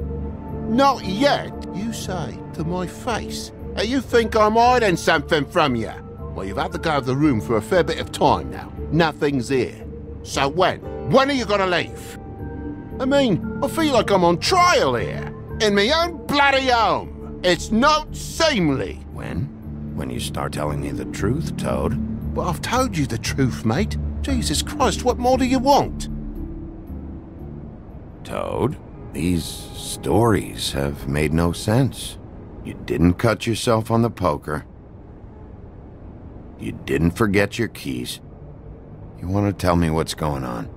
Not yet, you say, to my face. Now you think I'm hiding something from you? Well, you've had to go out of the room for a fair bit of time now. Nothing's here. So when are you gonna leave? I mean, I feel like I'm on trial here. In my own bloody home. It's not seemly. When you start telling me the truth, Toad. Well, I've told you the truth, mate. Jesus Christ, what more do you want? Toad, these stories have made no sense. You didn't cut yourself on the poker. You didn't forget your keys. You want to tell me what's going on?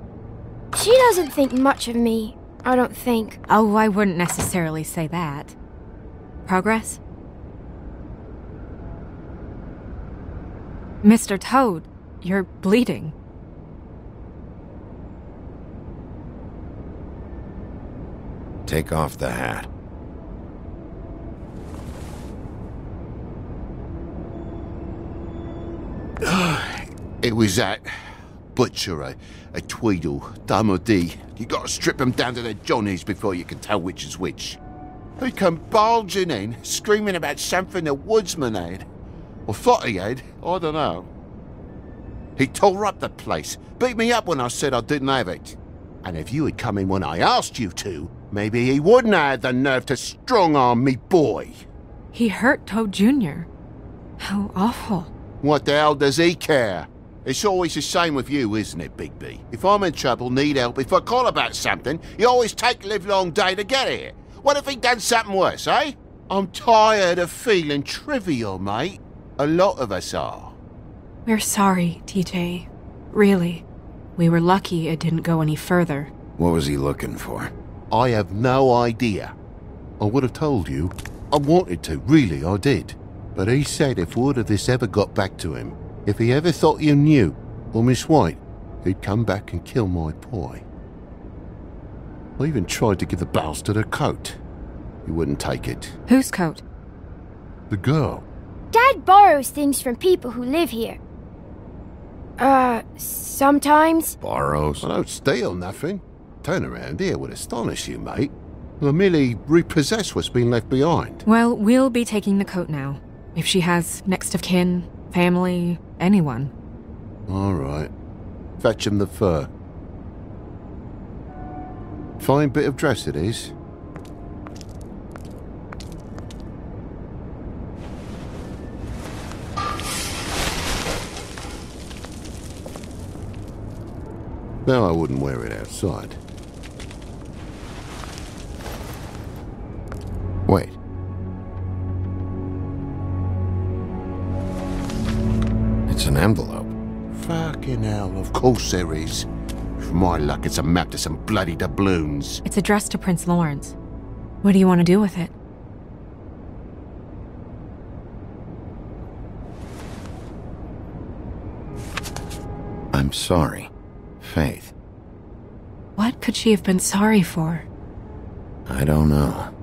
She doesn't think much of me, I don't think. Oh, I wouldn't necessarily say that. Progress? Mr. Toad, you're bleeding. Take off the hat. It was that butcher, a Tweedle, Dumb or D. You gotta strip them down to their johnnies before you can tell which is which. They come barging in, screaming about something the Woodsman had. Or thought he had, I don't know. He tore up the place, beat me up when I said I didn't have it. And if you had come in when I asked you to, maybe he wouldn't have had the nerve to strong-arm me boy. He hurt Toad Jr. How awful. What the hell does he care? It's always the same with you, isn't it, Bigby? If I'm in trouble, need help, if I call about something, you always take a livelong day to get here. What if he done something worse, eh? I'm tired of feeling trivial, mate. A lot of us are. We're sorry, TJ. Really. We were lucky it didn't go any further. What was he looking for? I have no idea. I would have told you. I wanted to, really, I did. But he said if word of this ever got back to him, if he ever thought you knew, or Miss White, he'd come back and kill my boy. I even tried to give the bastard a coat. He wouldn't take it. Whose coat? The girl. Dad borrows things from people who live here. Sometimes? Borrows? I don't steal nothing. Turn around here would astonish you, mate. I merely repossess what's been left behind. Well, we'll be taking the coat now. If she has next of kin, family, anyone. All right. Fetch him the fur. Fine bit of dress it is. Now I wouldn't wear it outside. Wait. It's an envelope. Fucking hell, of course there is. For my luck, it's a map to some bloody doubloons. It's addressed to Prince Lawrence. What do you want to do with it? I'm sorry, Faith. What could she have been sorry for? I don't know.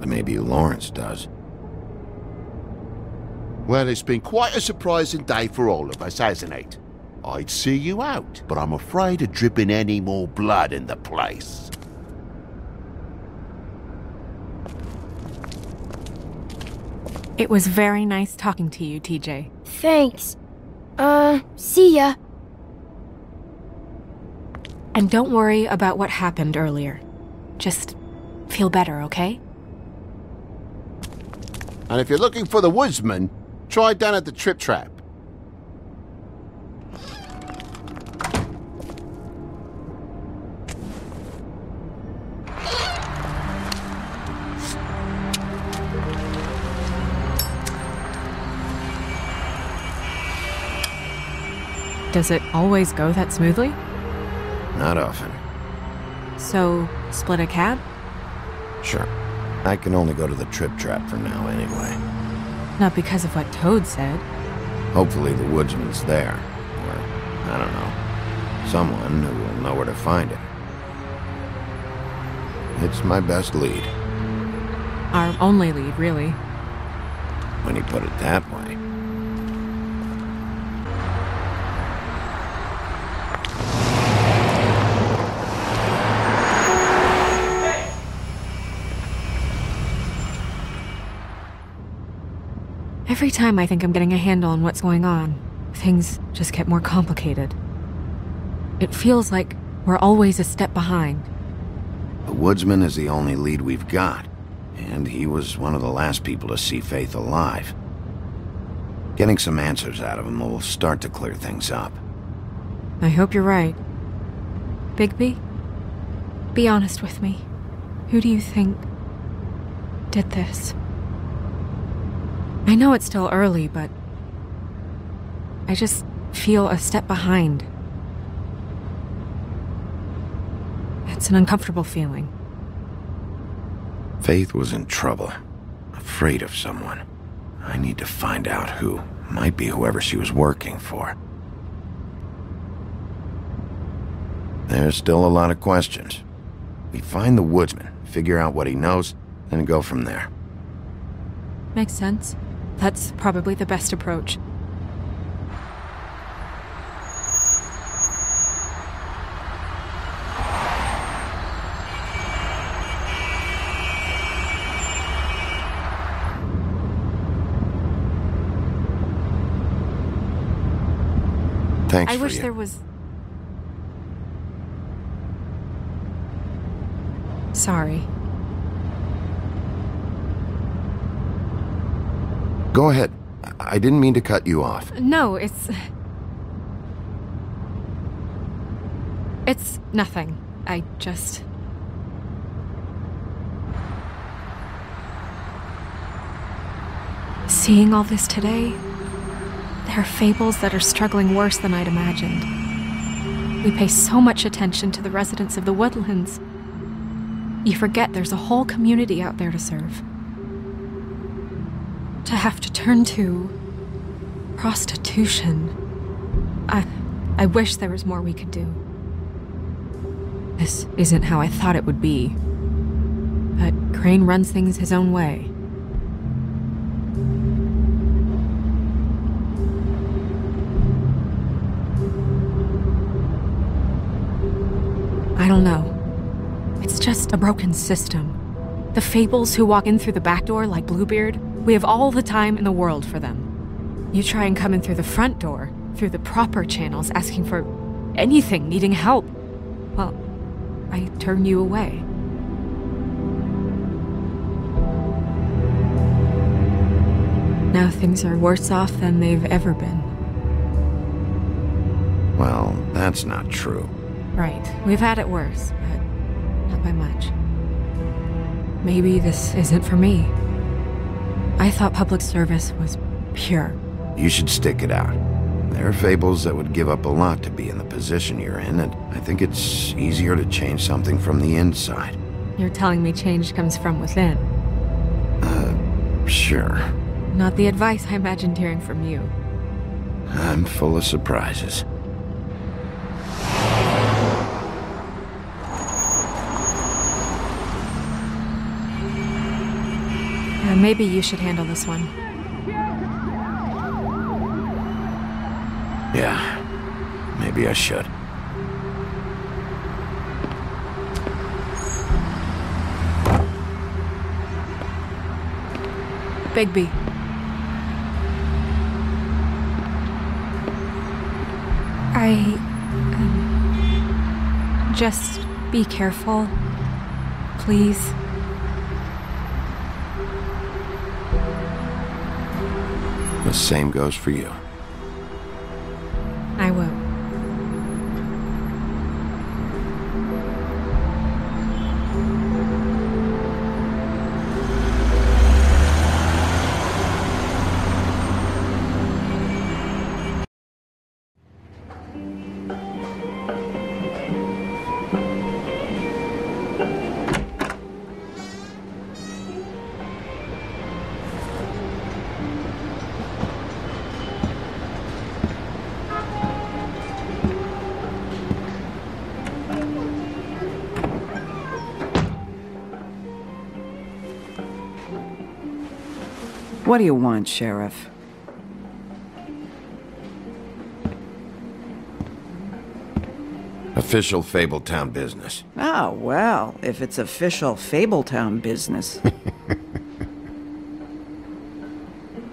But maybe Lawrence does. Well, it's been quite a surprising day for all of us, hasn't it? I'd see you out, but I'm afraid of dripping any more blood in the place. It was very nice talking to you, TJ. Thanks. See ya. And don't worry about what happened earlier. Just feel better, okay? And if you're looking for the Woodsman, try down at the trip-trap. Does it always go that smoothly? Not often. So, split a cab? Sure. I can only go to the trip-trap for now anyway. Not because of what Toad said. Hopefully the woodsman's there. Or, I don't know, someone who will know where to find him. It's my best lead. Our only lead, really. When you put it that way. Every time I think I'm getting a handle on what's going on, things just get more complicated. It feels like we're always a step behind. The woodsman is the only lead we've got, and he was one of the last people to see Faith alive. Getting some answers out of him will start to clear things up. I hope you're right. Bigby, be honest with me. Who do you think did this? I know it's still early, but I just feel a step behind. It's an uncomfortable feeling. Faith was in trouble, afraid of someone. I need to find out who. Might be whoever she was working for. There's still a lot of questions. We find the woodsman, figure out what he knows, then go from there. Makes sense. That's probably the best approach. Thanks. I wish there was... Sorry. Go ahead. I didn't mean to cut you off. No, it's nothing. I just... Seeing all this today, there are fables that are struggling worse than I'd imagined. We pay so much attention to the residents of the Woodlands. You forget there's a whole community out there to serve. To have to turn to prostitution. I wish there was more we could do. This isn't how I thought it would be. But Crane runs things his own way. I don't know. It's just a broken system. The fables who walk in through the back door like Bluebeard, we have all the time in the world for them. You try and come in through the front door, through the proper channels, asking for anything, needing help. Well, I turn you away. Now things are worse off than they've ever been. Well, that's not true. Right. We've had it worse, but not by much. Maybe this isn't for me. I thought public service was pure. You should stick it out. There are fables that would give up a lot to be in the position you're in, and I think it's easier to change something from the inside. You're telling me change comes from within? Sure. Not the advice I imagined hearing from you. I'm full of surprises. Maybe you should handle this one. Yeah, maybe I should. Bigby. Just be careful, please. The same goes for you. I will. What do you want, Sheriff? Official Fabletown business. Oh, well, if it's official Fabletown business.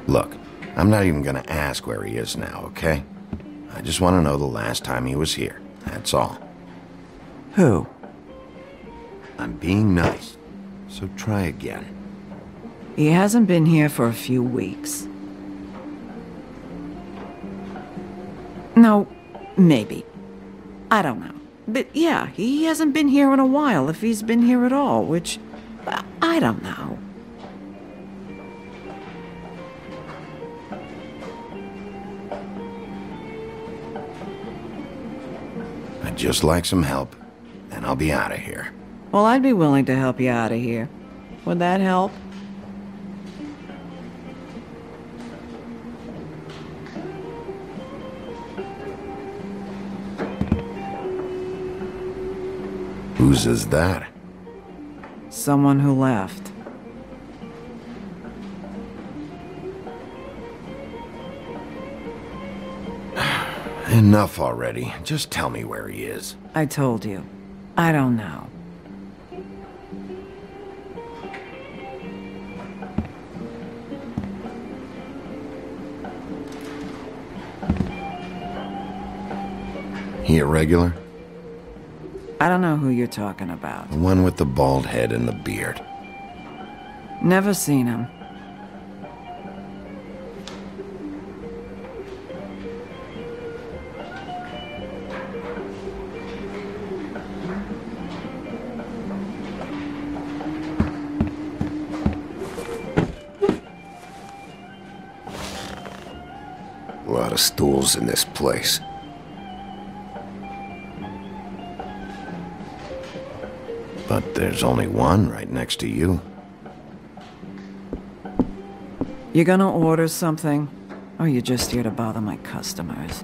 Look, I'm not even gonna ask where he is now, okay? I just want to know the last time he was here, that's all. Who? I'm being nice, so try again. He hasn't been here for a few weeks. No, maybe. I don't know. But yeah, he hasn't been here in a while, if he's been here at all, which... I don't know. I'd just like some help, and I'll be out of here. Well, I'd be willing to help you out of here. Would that help? Whose is that? Someone who left. Enough already. Just tell me where he is. I told you. I don't know. He a regular? I don't know who you're talking about. The one with the bald head and the beard. Never seen him. A lot of stools in this place. But there's only one right next to you. You're gonna order something? Or you're just here to bother my customers?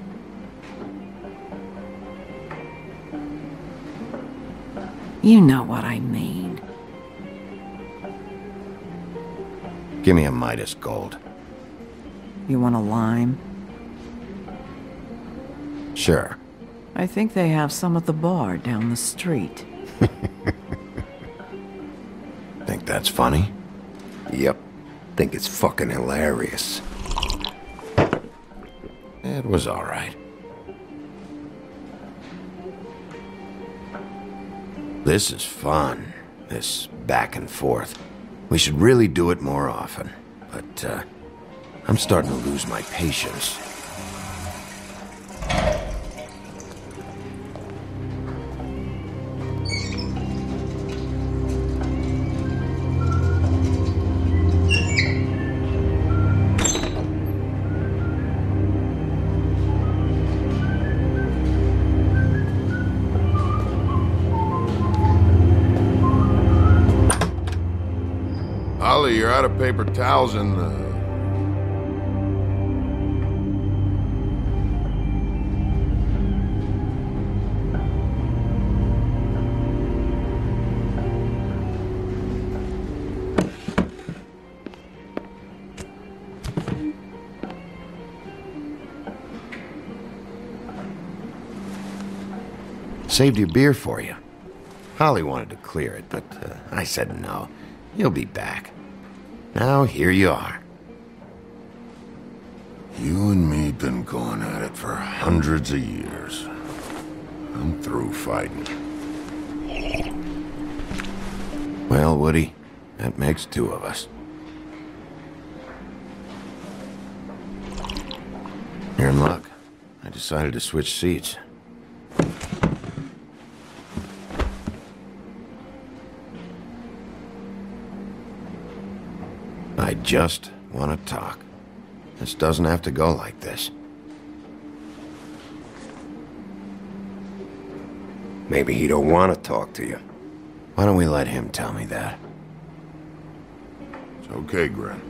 You know what I mean. Give me a Midas gold. You want a lime? Sure. I think they have some at the bar down the street. Think that's funny? Yep. Think it's fucking hilarious. It was all right. This is fun. This back and forth. We should really do it more often. But, I'm starting to lose my patience. Holly, you're out of paper towels in Saved your beer for you. Holly wanted to clear it, but I said no. You'll be back. Now, here you are. You and me been going at it for hundreds of years. I'm through fighting. Well, Woody, that makes two of us. You're in luck. I decided to switch seats. I just want to talk. This doesn't have to go like this. Maybe he don't want to talk to you. Why don't we let him tell me that? It's okay, Grim.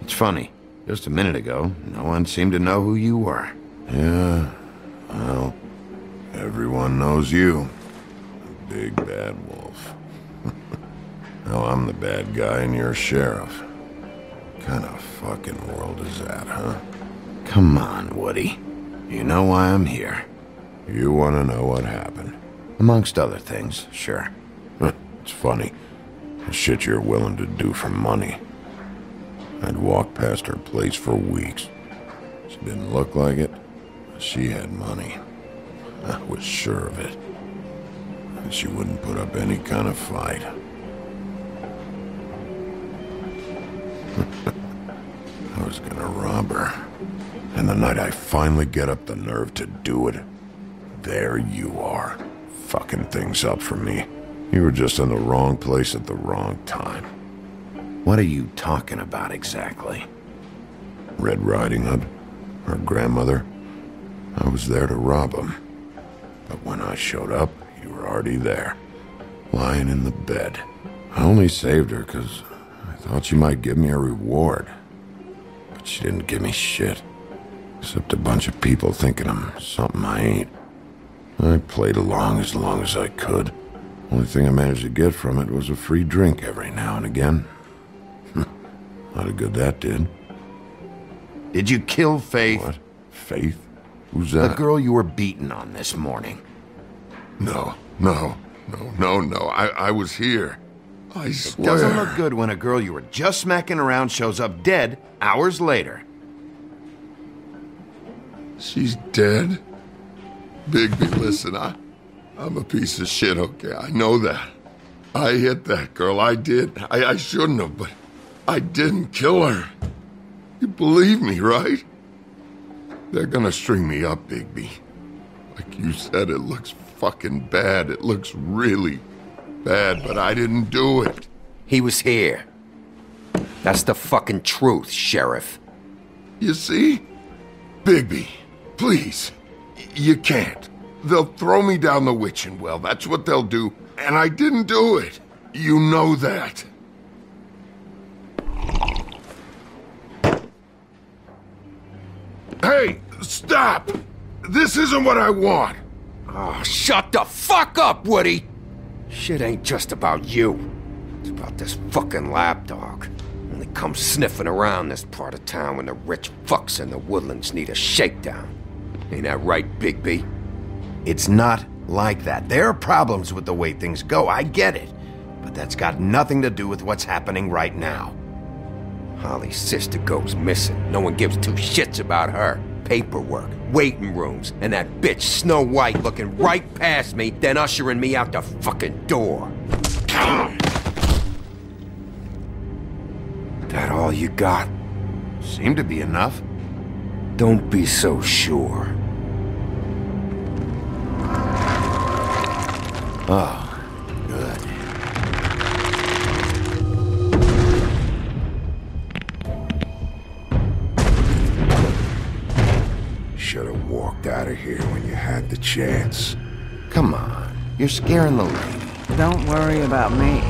It's funny. Just a minute ago, no one seemed to know who you were. Yeah, well, everyone knows you. The big bad wolf. Now I'm the bad guy and you're sheriff. What kind of fucking world is that, huh? Come on, Woody. You know why I'm here. You want to know what happened? Amongst other things, sure. It's funny. The shit you're willing to do for money. I'd walk past her place for weeks. She didn't look like it. She had money. I was sure of it. She wouldn't put up any kind of fight. I was gonna rob her. And the night I finally get up the nerve to do it, there you are, fucking things up for me. You were just in the wrong place at the wrong time. What are you talking about exactly? Red Riding Hood, her grandmother. I was there to rob him. But when I showed up, you were already there, lying in the bed. I only saved her because I thought she might give me a reward. But she didn't give me shit. Except a bunch of people thinking I'm something I ain't. I played along as long as I could. Only thing I managed to get from it was a free drink every now and again. Not a good that did. Did you kill Faith? What? Faith? Who's that? The girl you were beaten on this morning. No. I was here. I swear. It doesn't look good when a girl you were just smacking around shows up dead hours later. She's dead? Bigby, listen, I'm a piece of shit, okay? I know that. I hit that girl, I did. I shouldn't have, but I didn't kill her. You believe me, right? They're gonna string me up, Bigby. Like you said, it looks fucking bad. It looks really bad, but I didn't do it. He was here. That's the fucking truth, Sheriff. You see? Bigby, please. You can't. They'll throw me down the witching well. That's what they'll do. And I didn't do it. You know that. Hey, stop! This isn't what I want. Oh, shut the fuck up, Woody! Shit ain't just about you. It's about this fucking lapdog. And they come sniffing around this part of town when the rich fucks in the Woodlands need a shakedown. Ain't that right, Bigby? It's not like that. There are problems with the way things go, I get it. But that's got nothing to do with what's happening right now. Holly's sister goes missing. No one gives two shits about her. Paperwork, waiting rooms, and that bitch Snow White looking right past me, then ushering me out the fucking door. That all you got? Seemed to be enough. Don't be so sure. Oh, good. Should have walked out of here when you had the chance. Come on, you're scaring the lady. Don't worry about me.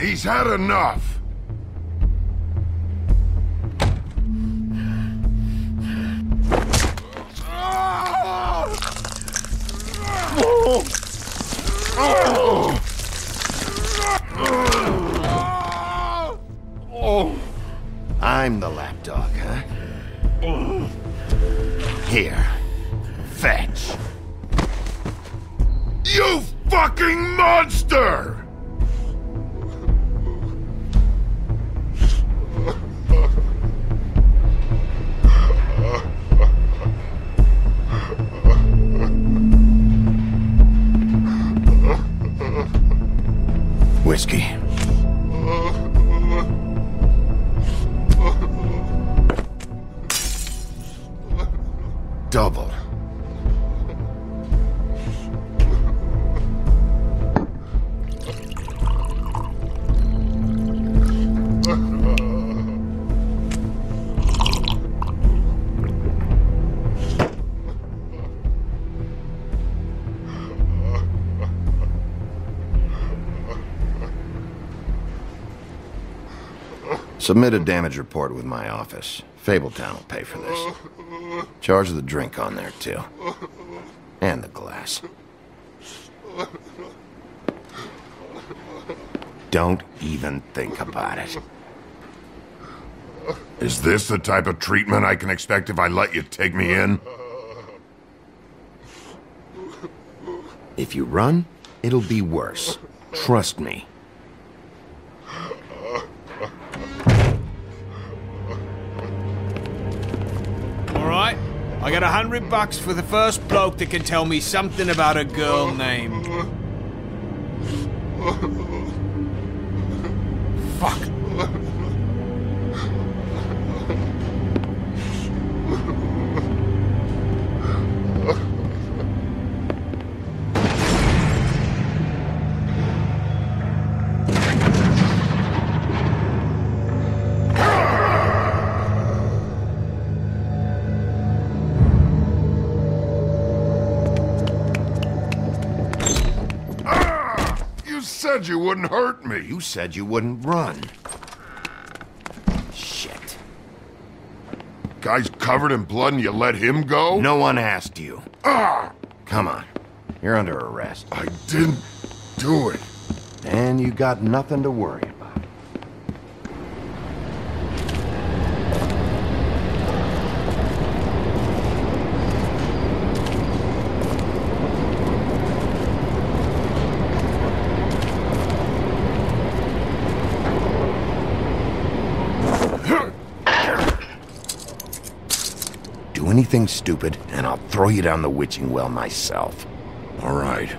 He's had enough. I'm the lapdog, huh? Here, fetch. You fucking monster! Whiskey. Double. Submit a damage report with my office. Fabletown will pay for this. Charge the drink on there, too. And the glass. Don't even think about it. Is this the type of treatment I can expect if I let you take me in? If you run, it'll be worse. Trust me. I got $100 for the first bloke that can tell me something about a girl name. Fuck. You said you wouldn't hurt me. You said you wouldn't run. Shit. Guy's covered in blood and you let him go? No one asked you. Come on. You're under arrest. I didn't do it. And you got nothing to worry about. Anything stupid, and I'll throw you down the witching well myself. All right.